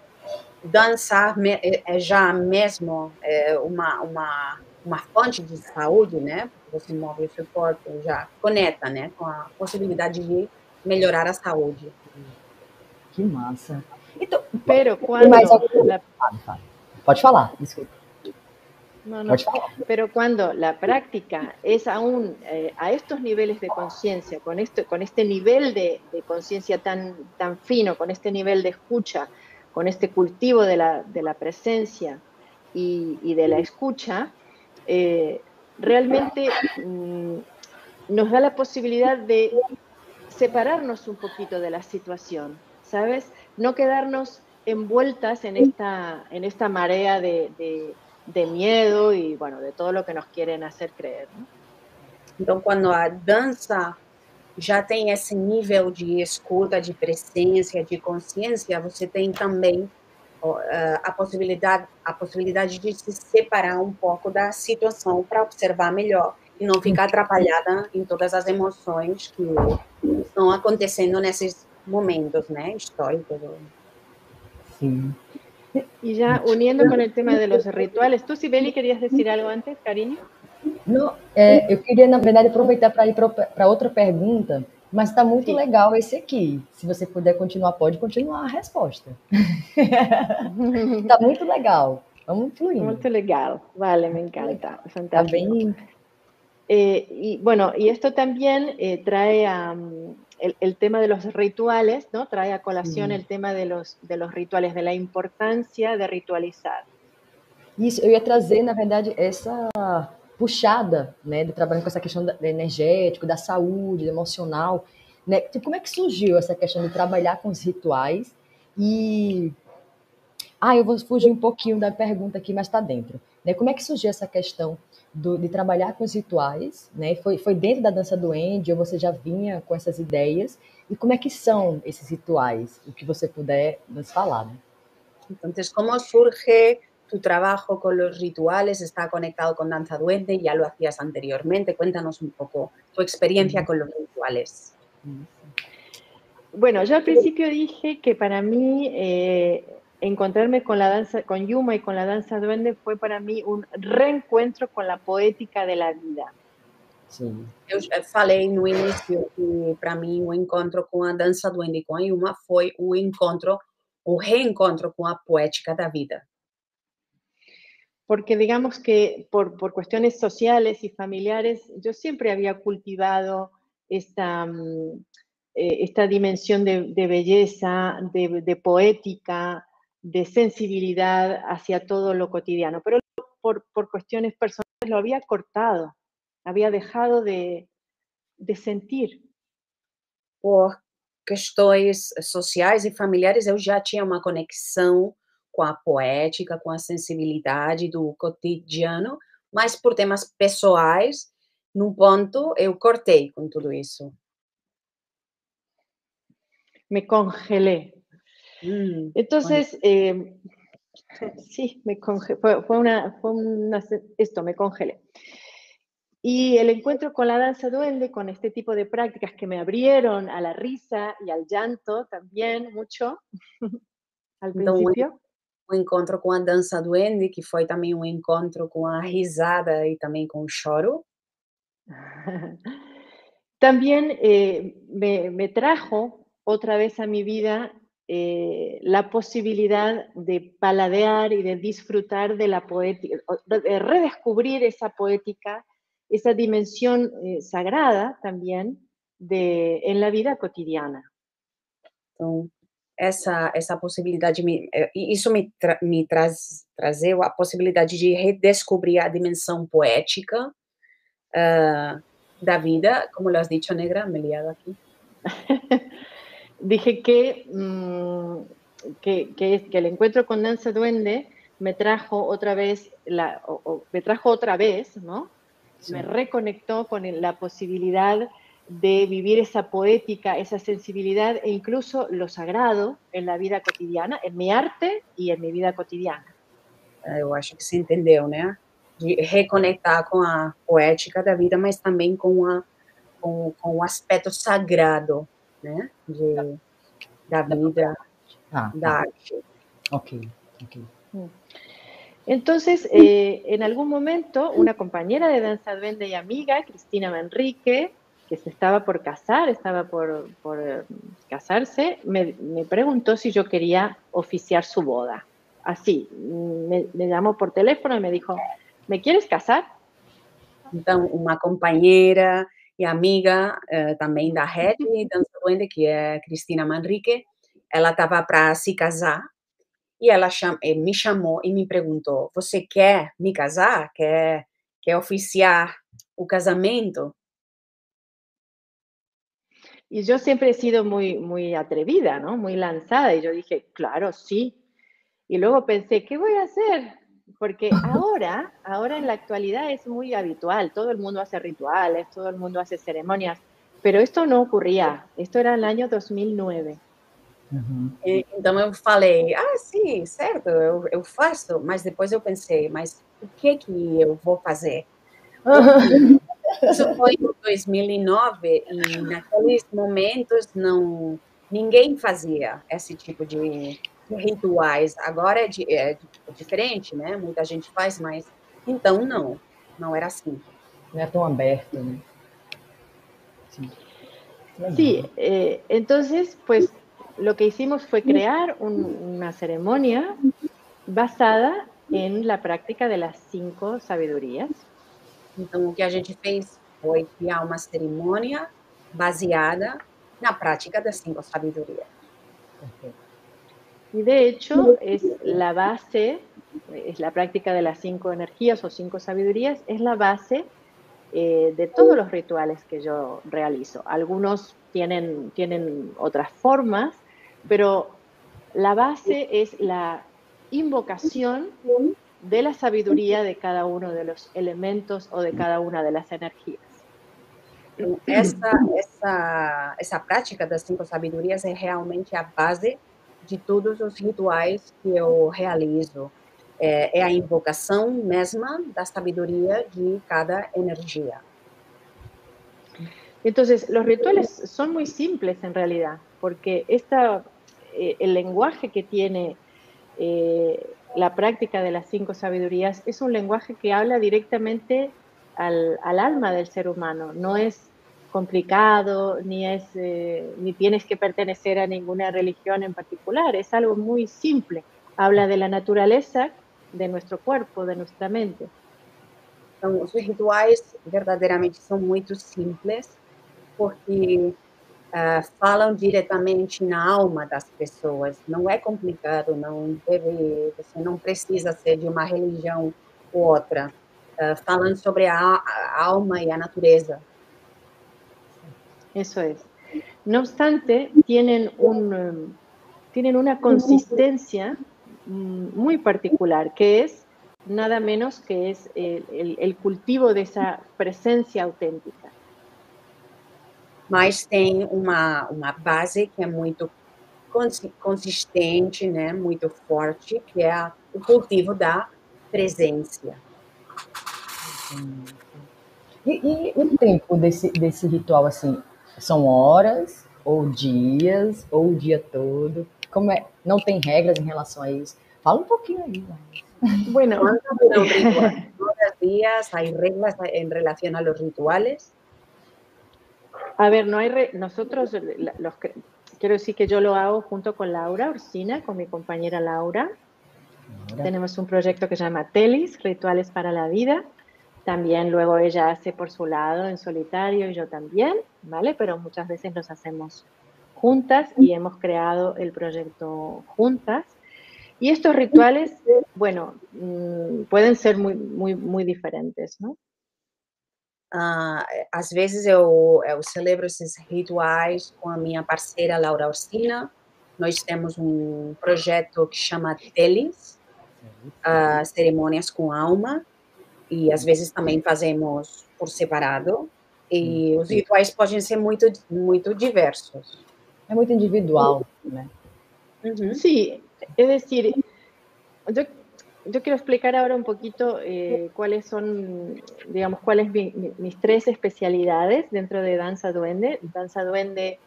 dançar é já mesmo uma fonte de saúde, né? Você move o seu corpo, já conecta, né, com a possibilidade de melhorar a saúde. Que massa! Então, pero quando pode falar, desculpa. No, pero cuando la práctica es aún a estos niveles de conciencia, con este nivel de conciencia tan fino, con este nivel de escucha, con este cultivo de la presencia y de la escucha, realmente nos da la posibilidad de separarnos un poquito de la situación, ¿sabes? No quedarnos envueltas en esta marea de miedo y, bueno, de todo lo que nos quieren hacer creer, ¿no? Então, quando a dança já tem esse nível de escuta, de presença, de consciência, você tem também a possibilidade de se separar um pouco da situação para observar melhor e não ficar atrapalhada em todas as emoções que estão acontecendo nesses momentos, né, históricos. Sim. E já unindo com o tema dos rituais, tu, Cybelle, querias dizer algo antes, carinho? Não, eu queria, na verdade, aproveitar para ir para outra pergunta, mas está muito legal esse aqui. Se você puder continuar, pode continuar a resposta. Está muito legal. Vamos fluindo. Muito legal. Vale, me encanta. Fantástico. Tá bem. Y bueno, y esto también trae a, el tema de los rituales, ¿no? Trae a colación el tema de los rituales, de la importancia de ritualizar. Isso, eu ia trazer, na verdade, essa puxada, né, de trabalhar com essa questão energética, da saúde, emocional, né? Tipo, como é que surgiu essa questão de trabalhar com os rituais? E eu vou fugir um pouquinho da pergunta aqui, mas está dentro, né? Como é que surgiu essa questão de trabalhar com os rituais, né? Foi dentro da dança duende, ou você já vinha com essas ideias? E como é que são esses rituais? O que você puder nos falar, né? Então, como surge tu trabajo con los rituales? Está conectado con Danza Duende, ya lo hacías anteriormente. Cuéntanos un poco tu experiencia con los rituales. Bueno, yo al principio dije que para mí encontrarme con la danza, con Yumma y con la danza duende fue para mí un reencuentro con la poética de la vida. Sí. Yo falei no inicio que para mí un encuentro con la danza duende y con Yumma fue un reencuentro con la poética de la vida. Porque digamos que por cuestiones sociales y familiares yo siempre había cultivado esta dimensión de belleza, de poética, de sensibilidad hacia todo lo cotidiano. Pero por cuestiones personales lo había cortado, había dejado de sentir. Por questões sociais e familiares eu já tinha uma conexão com a poética, com a sensibilidade do cotidiano, mas por temas pessoais, num ponto, eu cortei com tudo isso. Me congelei. Então, sim, me congelei. Me congelei. Y el encuentro con la danza duende, con este tipo de prácticas que me abrieron a la risa y al llanto también mucho, al principio. O encontro com a dança duende, que foi também um encontro com a risada e também com o choro. Também me trajo outra vez a minha vida a possibilidade de paladear e de disfrutar da poética, de redescobrir essa poética, essa dimensão sagrada também em la vida cotidiana. Então, essa possibilidade, isso me trazeu a possibilidade de redescobrir a dimensão poética da vida, como lo has dicho, negra, me he liado aqui. Dije que el encuentro con Danza Duende me trajo otra vez, ¿no? Sí. Me reconectó con la posibilidad de vivir esa poética, esa sensibilidad e incluso lo sagrado en la vida cotidiana, en mi arte y en mi vida cotidiana. Eu acho que se entendeu, né? De reconectar com a poética da vida, mas também com o aspecto sagrado, né? Da vida, da arte. Ok. Entonces, en algún momento, una compañera de Danza Duende y amiga, Cristina Manrique, que se estaba por casar, estaba por casarse, me preguntó si yo quería oficiar su boda. Así, me llamó por teléfono y me dijo, ¿me quieres casar? Entonces, una compañera y amiga también da rede de Danza Duende, que es Cristina Manrique, ella estaba para se casar y ella me llamó y me preguntó, ¿você quer me casar? ¿Quer oficiar o casamento? Y yo siempre he sido muy atrevida, ¿no? Muy lanzada. Y yo dije, claro, sí. Y luego pensé, ¿qué voy a hacer? Porque ahora en la actualidad es muy habitual. Todo el mundo hace rituales, todo el mundo hace ceremonias. Pero esto no ocurría. Esto era el año 2009. Uhum. Então eu falei, sim, certo, eu faço, mas depois eu pensei, mas o que que eu vou fazer? Uhum. Isso foi em 2009 e naqueles momentos ninguém fazia esse tipo de rituais. Agora é diferente, né? Muita gente faz, mas então não era assim. Não é tão aberto, né? Sim, sí, entonces, pues lo que hicimos fue crear una ceremonia basada en la práctica de las 5 sabedorías. Então, o que a gente fez foi criar uma cerimônia baseada na prática das 5 sabedorías. Y de hecho, es la base, es la práctica de las 5 energías o 5 sabedorías, es la base de todos los rituales que yo realizo. Algunos tienen otras formas, pero la base es la invocación de la sabiduría de cada uno de los elementos o de cada una de las energías. Essa prática das 5 sabedorías é realmente a base de todos os rituais que eu realizo. É a invocação mesma da sabedoria de cada energia. Entonces, los rituales son muy simples en realidad, porque el lenguaje que tiene la práctica de las 5 sabidurías es un lenguaje que habla directamente al alma del ser humano. No es complicado, ni tienes que pertenecer a ninguna religión en particular. Es algo muy simple. Habla de la naturaleza, de nuestro cuerpo, de nuestra mente. Então, os rituais verdadeiramente são muito simples, porque falam diretamente na alma das pessoas. Não é complicado, você não precisa ser de uma religião ou outra. Falando sobre a alma e a natureza. Isso é. Não obstante, tienen uma consistência muito particular, que é nada menos que es el cultivo de esa presencia auténtica. Mas tem uma base que é muito consistente, né? Muito forte, que é o cultivo da presença. E o tempo desse ritual, assim, são horas ou dias ou o dia todo? Como é? Não tem regras em relação a isso? Fala pouquinho aí, né? Bueno, ¿todos los días hay reglas en relación a los rituales? A ver, no hay nosotros, quiero decir que yo lo hago junto con Laura Urcina, con mi compañera Laura. Tenemos un proyecto que se llama Telis, Rituales para la Vida. También luego ella hace por su lado en solitario y yo también, ¿vale? Pero muchas veces nos hacemos juntas y hemos creado el proyecto juntas. Y estos rituales, bueno, pueden ser muy diferentes, ¿no? Às vezes eu celebro esses rituais com a minha parceira Laura Urcina. Nós temos um projeto que chama Telis, Cerimônias com Alma, e às vezes também fazemos por separado. E os rituais podem ser muito diversos. É muito individual, né? Uhum. Sim. Es decir, yo quiero explicar ahora un poquito cuáles son, digamos, cuáles mis 3 especialidades dentro de Danza Duende. Danza Duende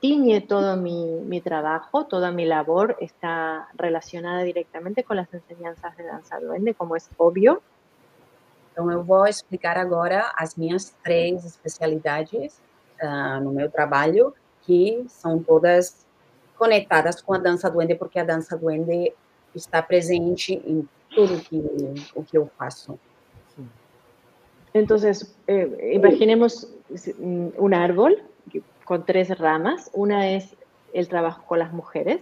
tiñe todo mi trabajo, toda mi labor está relacionada directamente con las enseñanzas de Danza Duende, como es obvio. Entonces, yo voy a explicar ahora las mis 3 especialidades en mi trabajo, que son todas conectadas com a Dança Duende, porque a Dança Duende está presente em tudo o que eu faço. Então, imaginemos árvore com 3 ramas. Uma é o trabalho com as mulheres,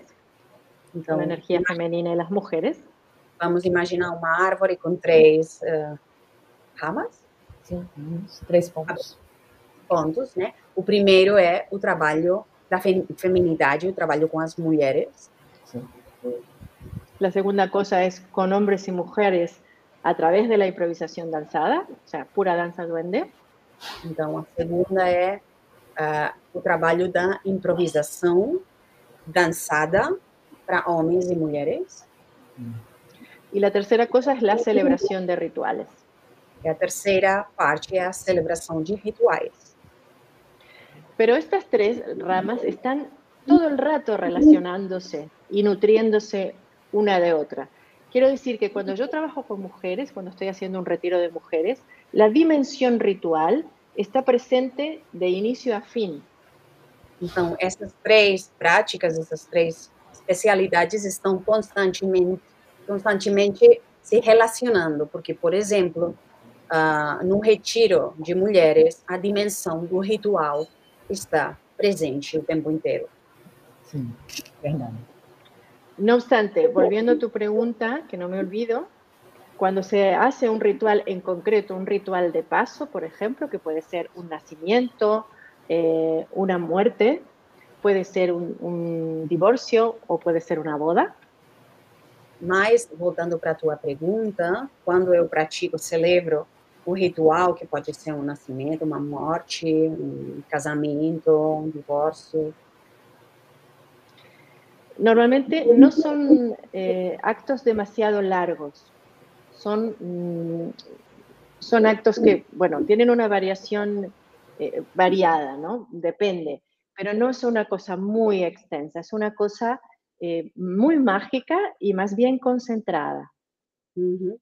então, a energia feminina e as mulheres. Vamos imaginar uma árvore com 3 ramas? Sim, 3 pontos. pontos, né? O primeiro é o trabalho da feminidade, o trabalho com as mulheres. Sim. La segunda cosa es con hombres y mujeres a través de la improvisación danzada, o sea, pura danza duende. Então, a segunda é o trabalho da improvisação dançada para homens e mulheres. E a terceira coisa é a celebração de rituais. E a terceira parte é a celebração de rituais. Pero estas tres ramas están todo el rato relacionándose y nutriéndose una de otra. Quiero decir que cuando yo trabajo con mujeres, cuando estoy haciendo un retiro de mujeres, la dimensión ritual está presente de inicio a fin. Então, essas três práticas, essas três especialidades estão constantemente se relacionando, porque, por exemplo, num retiro de mulheres, a dimensão do ritual está presente o tempo inteiro. Sim, verdade. No obstante, volviendo a tu pregunta, que no me olvido, cuando se hace un ritual en concreto, un ritual de paso, por ejemplo, que puede ser un nacimiento, una muerte, puede ser un divorcio o puede ser una boda. Mas, voltando para tua pergunta, quando eu pratico, celebro o ritual, que pode ser um nascimento, uma morte, um casamento, um divórcio. Normalmente no son actos demasiado largos, son actos que, bueno, tienen una variación variada, ¿no? Depende, pero no es una cosa muy extensa, es una cosa muy mágica y más bien concentrada. Uh-huh.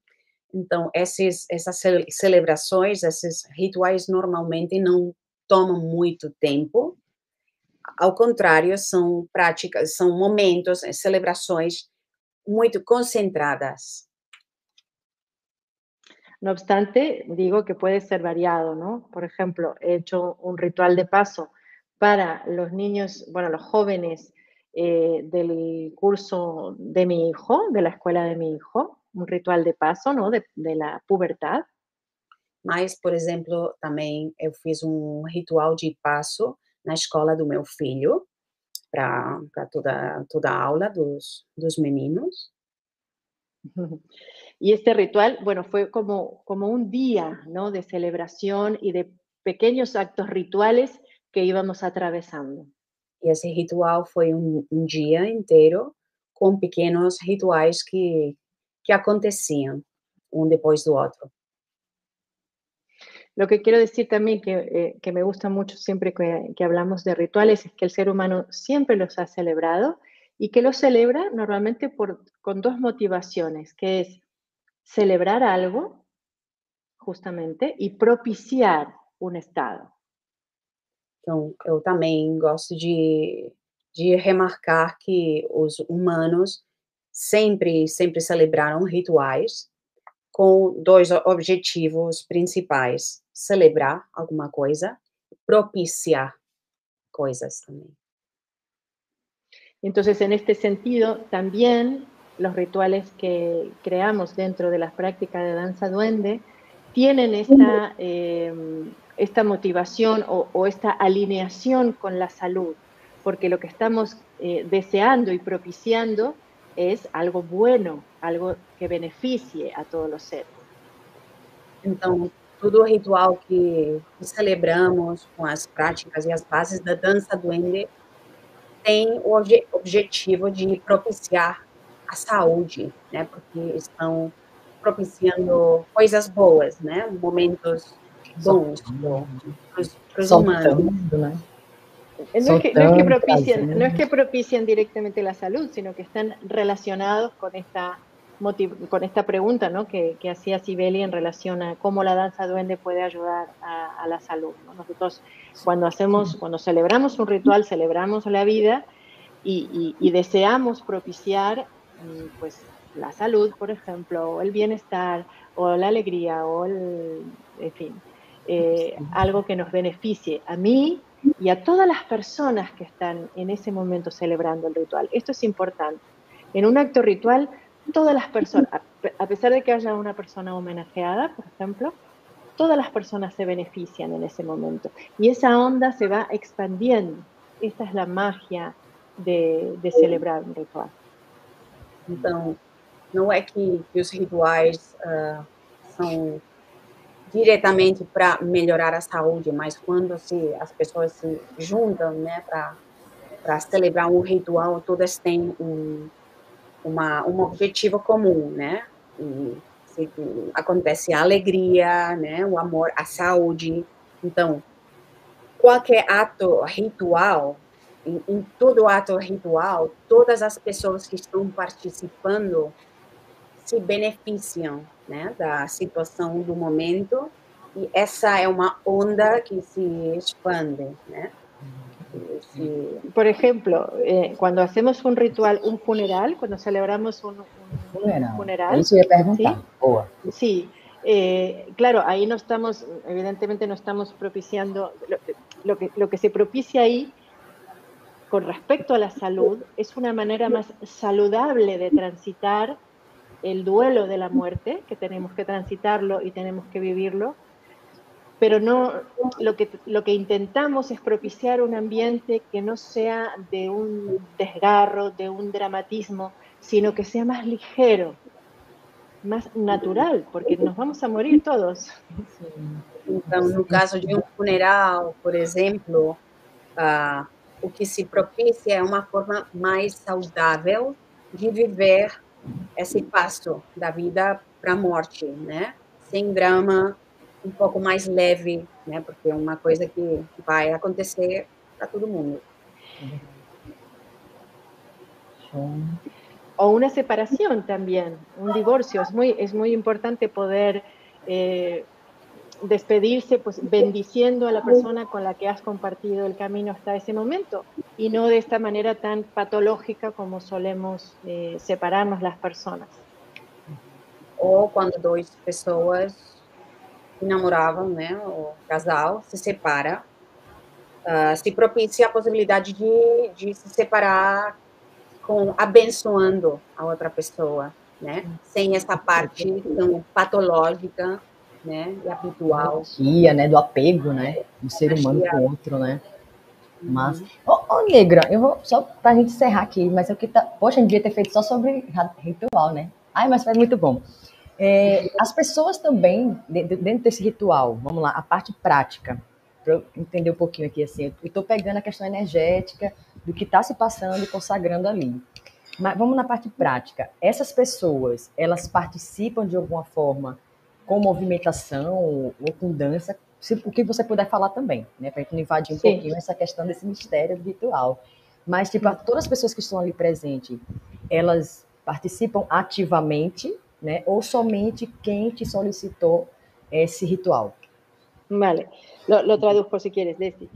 Entonces, esas celebraciones, esos rituales normalmente no toman mucho tiempo. Ao contrário, são práticas, são momentos, celebrações muito concentradas. No obstante, digo que pode ser variado, ¿no? Por ejemplo, he hecho un ritual de paso para los niños, bueno, los jóvenes del curso de mi hijo, de la escuela de mi hijo, un ritual de paso, ¿no? De la pubertad. Mas, por exemplo, também eu fiz um ritual de passo na escola do meu filho, para toda a aula dos meninos. E este ritual, bueno, foi como um dia, ¿no? De celebração e de pequenos actos rituais que íbamos atravessando. E esse ritual foi um dia inteiro com pequenos rituais que aconteciam um depois do outro. Lo que quiero decir también que me gusta mucho siempre que hablamos de rituales es que el ser humano siempre los ha celebrado y que los celebra normalmente con dos motivaciones, que es celebrar algo, justamente, y propiciar un estado. Entonces, yo también gosto de remarcar que los humanos siempre celebraron rituales con dos objetivos principales. Celebrar alguma coisa, propiciar cosas también. Entonces, en este sentido, también los rituales que creamos dentro de las prácticas de danza duende tienen esta motivación o esta alineación con la salud, porque lo que estamos deseando y propiciando es algo bueno, algo que beneficie a todos los seres. Então, todo ritual que celebramos com as práticas e as bases da dança duende tem o objetivo de propiciar a saúde, né? Porque estão propiciando coisas boas, né? Momentos bons para os humanos. Né? No es que propicien directamente la salud, sino que están relacionados con esta pregunta, ¿no? que hacía Cybelle en relación a cómo la danza duende puede ayudar a la salud, ¿no? Nosotros cuando celebramos un ritual, celebramos la vida y deseamos propiciar, pues, la salud, por ejemplo, o el bienestar, o la alegría, en fin, algo que nos beneficie a mí y a todas las personas que están en ese momento celebrando el ritual. Esto es importante. En un acto ritual, todas las personas, a pesar de que haya una persona homenajeada, por ejemplo, todas las personas se benefician en ese momento. Y esa onda se va expandiendo. Esta es la magia de celebrar un ritual. Então, não é que os rituais são diretamente para melhorar a saúde, mas quando as pessoas se juntam, né, para celebrar um ritual, todas têm um objetivo comum, né? E acontece a alegria, né, o amor, a saúde. Então, qualquer ato ritual, em todo ato ritual, todas as pessoas que estão participando se beneficiam, né, da situação do momento, e essa é uma onda que se expande, né? Por ejemplo, cuando hacemos un ritual, un funeral, cuando celebramos un funeral, ¿sí? Sí, claro, ahí no estamos, evidentemente no estamos propiciando, lo que se propicia ahí con respecto a la salud es una manera más saludable de transitar el duelo de la muerte, que tenemos que transitarlo y tenemos que vivirlo. Pero no, lo que intentamos es propiciar un ambiente que no sea de un desgarro, de un dramatismo, sino que sea más ligero, más natural, porque nos vamos a morir todos. Então, no caso de um funeral, por exemplo, o que se propicia é uma forma mais saudável de viver esse passo da vida para a morte, né? Sem drama, um pouco mais leve, né? Porque é uma coisa que vai acontecer para todo mundo. O uma separação também, divórcio. É muito importante poder despedirse, pues, bendiciendo a la persona con la que has compartido el camino hasta ese momento, y no de esta manera tan patológica como solemos separarnos las personas. O cuando dos pessoas namoravam, né, o casal se separa, se propicia a possibilidade de se separar abençoando a outra pessoa, né, sem essa parte tão patológica, né, e habitual. Magia, né, do apego, né, do ser humano com o outro, né. Mas, Negra, eu vou só pra gente encerrar aqui, mas eu que tá, poxa, a gente devia ter feito só sobre ritual, né. Ai, mas foi muito bom. As pessoas também, dentro desse ritual, vamos lá, a parte prática, para eu entender um pouquinho aqui, assim, eu estou pegando a questão energética do que está se passando e consagrando ali. Mas vamos na parte prática. Essas pessoas, elas participam de alguma forma com movimentação ou com dança? O que você puder falar também, né? Para a gente não invadir um Sim. pouquinho essa questão desse mistério do ritual. Mas, tipo, todas as pessoas que estão ali presentes, elas participam ativamente, né? ¿O solamente quien te solicitó ese ritual? Vale, lo traduzco si quieres, Desi.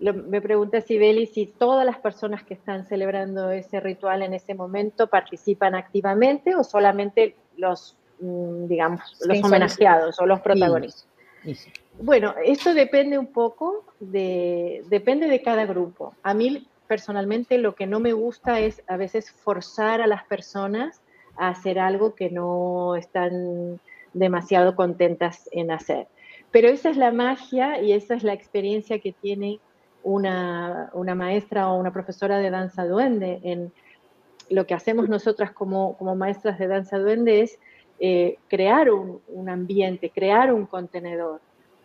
Me pregunta Cybelle si todas las personas que están celebrando ese ritual en ese momento participan activamente o solamente los, digamos, los homenajeados o los protagonistas. Sí. Bueno, esto depende un poco, depende de cada grupo. A mí personalmente lo que no me gusta es a veces forzar a las personas a hacer algo que no están demasiado contentas en hacer. Pero esa es la magia y esa es la experiencia que tiene una maestra o una profesora de danza duende. En lo que hacemos nosotras como maestras de danza duende es crear un ambiente, crear un contenedor,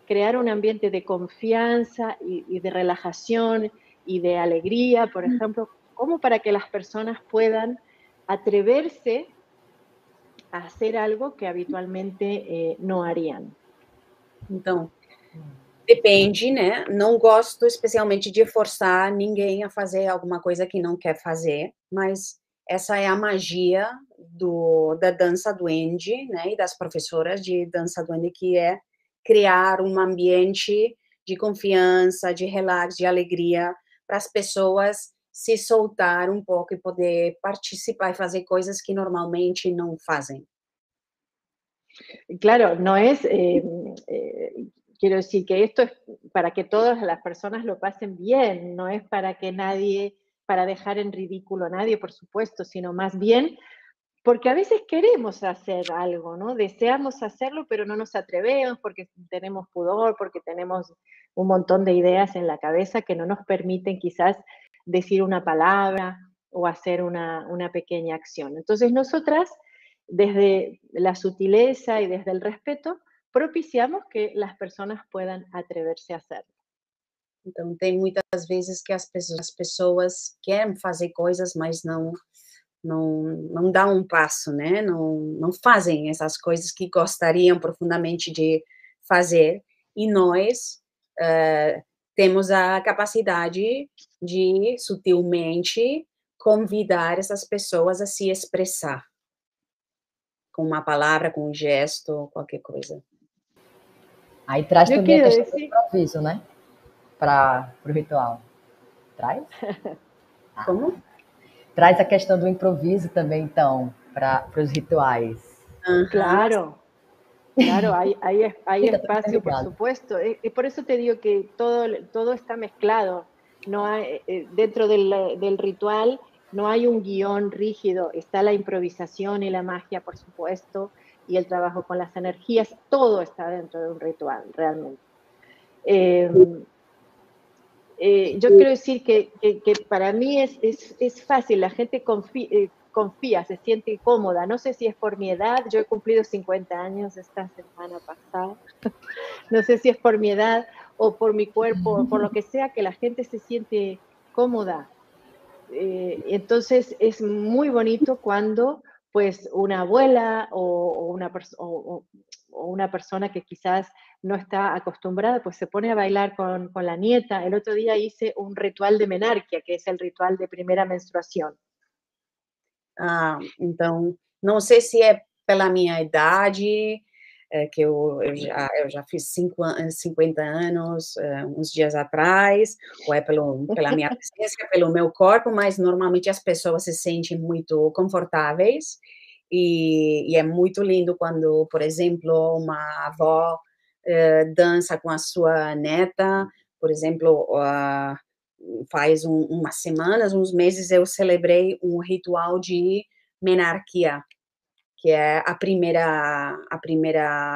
crear un ambiente de confianza y de relajación y de alegría, por ejemplo, como para que las personas puedan atreverse a hacer algo que habitualmente não hariam. Então, depende, né? Não gosto especialmente de forçar ninguém a fazer alguma coisa que não quer fazer, mas essa é a magia da dança duende, né? E das professoras de dança duende, que é criar um ambiente de confiança, de relax, de alegria para as pessoas se soltar um pouco e poder participar e fazer coisas que normalmente não fazem. Claro, não é... quero dizer que isto é para que todas as pessoas lo pasen bien, não é para que nadie, para deixar em ridículo a nadie, por supuesto, sino mais bien Porque a veces queremos hacer algo, ¿no? Deseamos hacerlo, pero no nos atrevemos porque tenemos pudor, porque tenemos un montón de ideas en la cabeza que no nos permiten quizás decir una palabra o hacer una pequeña acción. Entonces nosotras, desde la sutileza y desde el respeto, propiciamos que las personas puedan atreverse a hacerlo. Então, tem muitas vezes que as pessoas querem fazer coisas, mas não dão um passo, né? Não fazem essas coisas que gostariam profundamente de fazer. E nós temos a capacidade de sutilmente convidar essas pessoas a se expressar com uma palavra, com um gesto, qualquer coisa. Aí traz também a questão do improviso, né? Para o ritual. Traz? Como? Traz a questão do improviso também, então, para os rituais. Claro, claro, hay espacio, por supuesto. Y por eso te digo que todo está mezclado. No hay, dentro del ritual no hay un guión rígido. Está la improvisación y la magia, por supuesto, y el trabajo con las energías. Todo está dentro de un ritual, realmente. Yo quiero decir que para mí es fácil, la gente confía, se siente cómoda. No sé si es por mi edad, yo he cumplido 50 años esta semana pasada, no sé si es por mi edad o por mi cuerpo, o por lo que sea, que la gente se siente cómoda. Entonces es muy bonito cuando pues una abuela o una persona que quizás no está acostumbrada, pues se pone a bailar con la nieta. El otro día hice un ritual de menarquia, que es el ritual de primera menstruación. Ah, então, não sei se é pela minha idade, que eu já fiz 50 anos, uns dias atrás, ou é pela minha presença, pelo meu corpo, mas normalmente as pessoas se sentem muito confortáveis. E é muito lindo quando, por exemplo, uma avó dança com a sua neta, por exemplo, faz umas semanas, uns meses, eu celebrei um ritual de menarquia, que é a primeira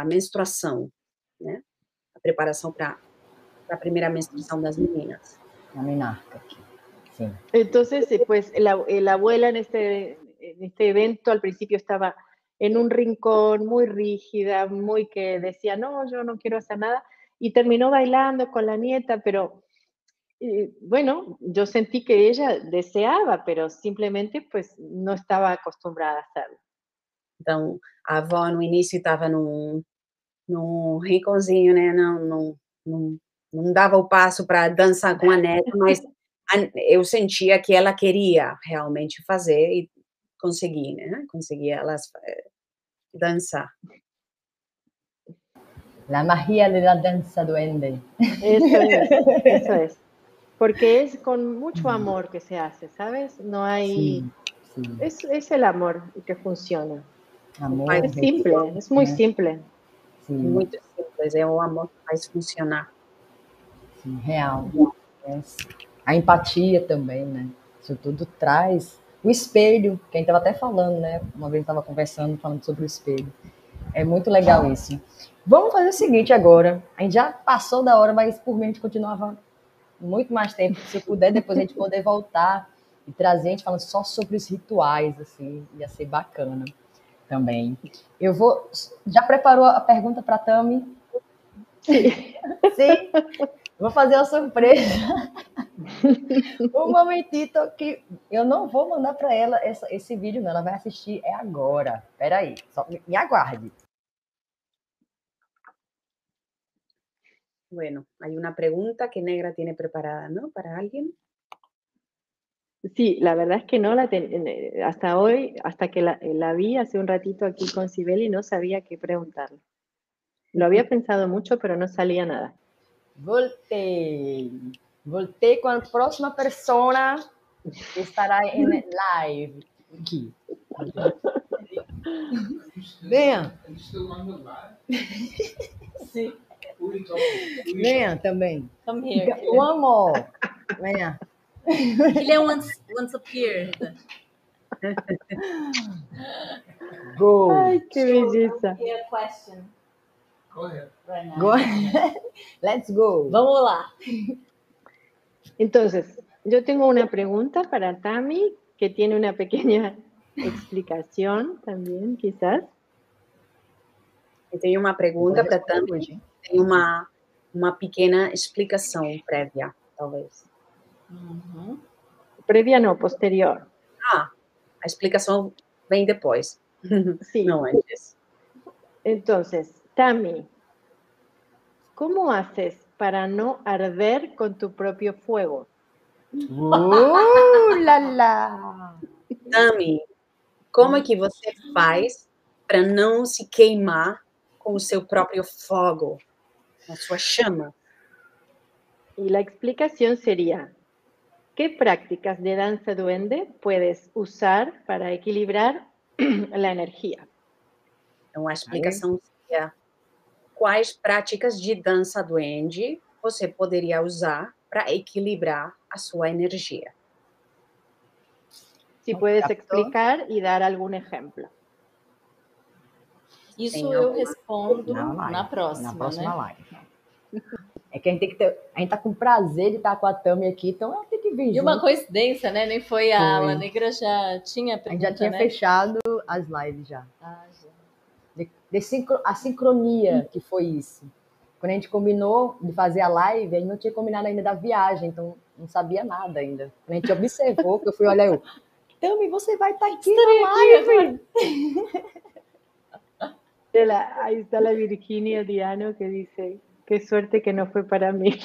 menstruação, né? A preparação para a primeira menstruação das meninas. A menarca. Sim. Então, pues, a abuela en este evento al principio estaba en un rincón muy rígida, muy que decía, no, yo no quiero hacer nada, y terminó bailando con la nieta, pero bueno, yo sentí que ella deseaba, pero simplemente pues no estaba acostumbrada a hacerlo. Então, a avó no início estava num rinconzinho, né? Não dava o passo para dançar com a neta, mas eu sentia que ela queria realmente fazer e conseguir, né? Conseguir elas dançar. La magia de la danza duende. Eso es. Porque es con mucho amor que se hace, ¿sabes? No hay... Sí, sí. Es el amor que funciona. Amor, es simple, es muy simple. Sí. Muy simple, es o amor que faz funcionar. Sí, real. A empatia também, né? Isso tudo traz... O espelho, que a gente estava até falando, né? Uma vez estava falando sobre o espelho. É muito legal isso. Vamos fazer o seguinte agora. A gente já passou da hora, mas por mim a gente continuava muito mais tempo. Se puder, depois a gente poder voltar e trazer a gente falando só sobre os rituais, assim. Ia ser bacana também. Eu vou... Já preparou a pergunta para a Tammy? Sim. Sim? Vou fazer uma surpresa. Um momentito que eu não vou mandar para ela esse vídeo, não. Ela vai assistir agora. Espera aí, só me aguarde. Bueno, hay una pregunta que Negra tiene preparada, ¿no? Para alguien. Sí, la verdad es que no la hasta hoy, hasta que la vi hace un ratito aquí con Cybelle, no sabía qué preguntarle. Lo había pensado mucho, pero no salía nada. Voltei com a próxima persona que estará em live aqui. Venha. Sim. Venha também. Come here. O amor. Venha. Kilian wants appear. Go. Ay, qué belleza. Go ahead. Go ahead. Let's go. Vamos lá. Entonces, yo tengo una pregunta para Tammy, que tiene una pequeña explicación también, quizás. Tengo una pregunta para Tammy. Tengo uma pequena explicação prévia, talvez. Uhum. Prévia não, posterior. Ah, a explicação vem depois. Sim. Não antes. Então, Tammy, como haces para não arder com tu próprio fogo? Tammy, como é que você faz para não se queimar com o seu próprio fogo? A su llama. Y la explicación sería, ¿qué prácticas de danza duende puedes usar para equilibrar la energía? Então, a explicação seria, ¿quais práticas de dança duende você poderia usar para equilibrar a sua energia? Si puedes explicar y dar algún ejemplo. Isso eu respondo na próxima live. É que a gente tem que ter, a gente tá com prazer de estar com a Tammy aqui, então ela tem que vir. E junto. Uma coincidência, né? Nem foi a aula negra, já tinha pergunta, a gente já tinha fechado as lives já. Ah, já. A sincronia que foi isso. Quando a gente combinou de fazer a live, a gente não tinha combinado ainda da viagem, então não sabia nada ainda. Quando a gente observou, que eu fui olhar eu, Tammy, você vai estar aqui na live! Ahí está la Virginia Diano que dice, qué suerte que no fue para mí.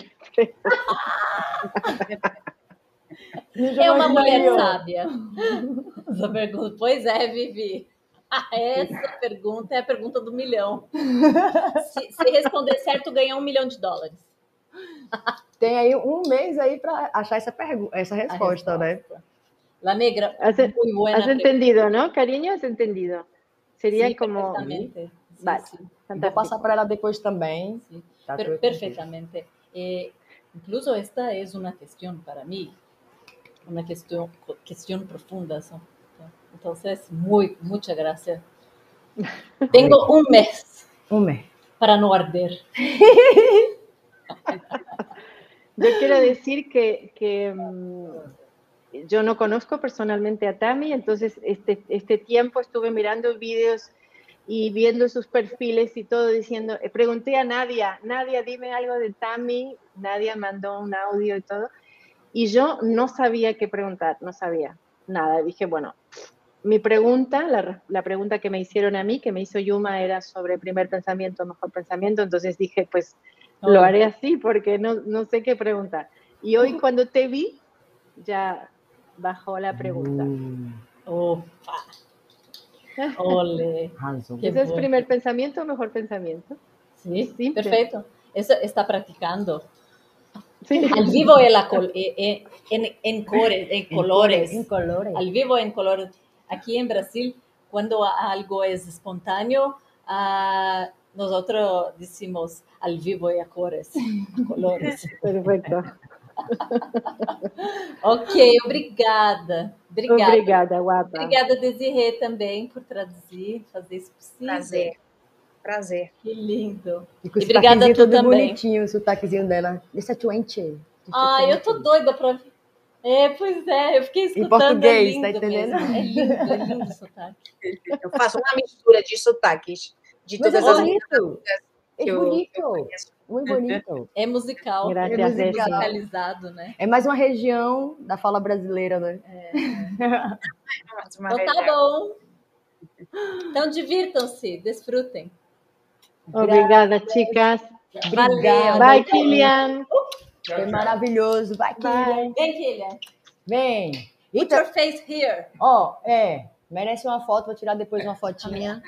É uma mulher sábia. Essa pergunta, pois é, Vivi. Essa pergunta é a pergunta do milhão. Se responder certo, ganha $1 milhão. Tem aí um mês aí para achar essa resposta, né? La negra. Has entendido, não, carinho? Has entendido. Seria sí, como... Perfectamente. Sí, vale. Sí. Vou passar para ela depois também. Sí. Perfectamente. Incluso esta é uma questão para mim, uma questão profunda. Então, muita graça. Tenho um mês para não arder. Eu quero dizer que yo no conozco personalmente a Tammy, entonces este tiempo estuve mirando videos y viendo sus perfiles y todo, diciendo, pregunté a Nadia, dime algo de Tammy, Nadia mandó un audio y todo, y yo no sabía qué preguntar, no sabía nada. Dije, bueno, mi pregunta, la pregunta que me hicieron a mí, que me hizo Yumma, era sobre primer pensamiento, mejor pensamiento, entonces dije, pues lo haré así porque no sé qué preguntar. Y hoy cuando te vi, ya... bajó la pregunta. Opa. Ole. ¿Ese es primer pensamiento o mejor pensamiento? Sí, sí, perfecto. Eso está practicando. Sí. Al vivo en colores. Al vivo en colores. Aquí en Brasil, cuando algo es espontáneo, nosotros decimos al vivo y a colores. Perfecto. Ok, obrigada. Obrigada, guapa. Obrigada, Désirée, também, por traduzir, fazer isso possível. Prazer. Que lindo. E com o sotaquezinho todo bonitinho, o sotaquezinho dela. Deixa doente. Ah, eu tô doida pra... pois é, eu fiquei escutando. Em português, lindo, tá entendendo? É lindo o sotaque. Eu faço uma mistura de sotaques. De todas as músicas. É bonito, muito bonito. É musical, musicalizado, né? É mais uma região da fala brasileira, né? Então tá bom. Então divirtam-se, desfrutem. Obrigada, chicas. Obrigada. Vai, Kilian. Foi maravilhoso. Vai, Kilian. Vem, Kilian. Vem. Put your face here. Ó, merece uma foto, vou tirar depois uma fotinha.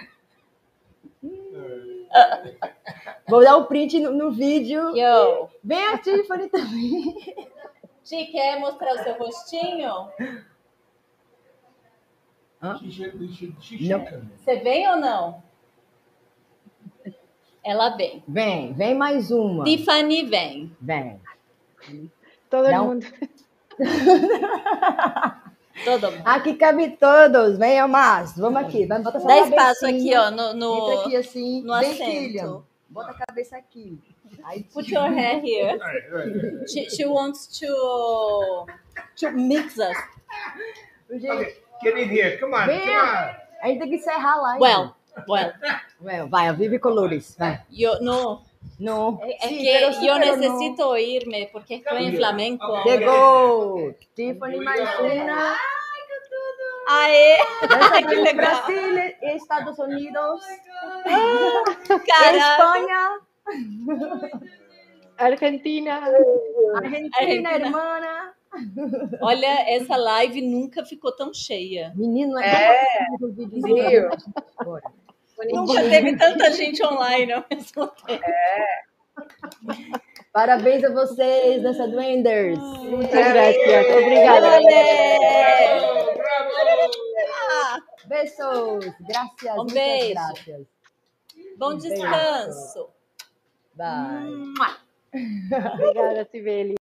Vou dar um print no vídeo. Yo. Vem a Tiffany também. Ti, quer mostrar o seu rostinho? Hã? Você vem ou não? Ela vem. Vem mais uma. Tiffany vem. Todo mundo. Todo mundo. Aqui cabe todos. Venha, Márcio. Vamos aqui. Vamos botar essa cabeça. Dá espaço aqui, ó. No, entra aqui assim. No bem assento. Kilian. Bota a cabeça aqui. Put your hair here. She wants to mix us. Okay. Get in here. Come on. Come on. A gente tem que encerrar lá. Well, vai, vive colores. Vai. Yo, no. No. Es sí, que yo necesito oírme porque estoy en flamenco. Okay. Llegó Tiffany Martina. ¡Ay, qué tudo! ¡Ae! ¡Qué legal! Brasil, Estados Unidos, España, Argentina, hermana. Olha, essa live nunca ficou tão cheia. Menino, é. Nunca teve tanta gente online ao mesmo tempo. Parabéns a vocês, Dança Duenders. Muito graças. Obrigada. Beijos. Graças. Um beijo. Graças. Bom descanso. Bye. Obrigada, Cybelle.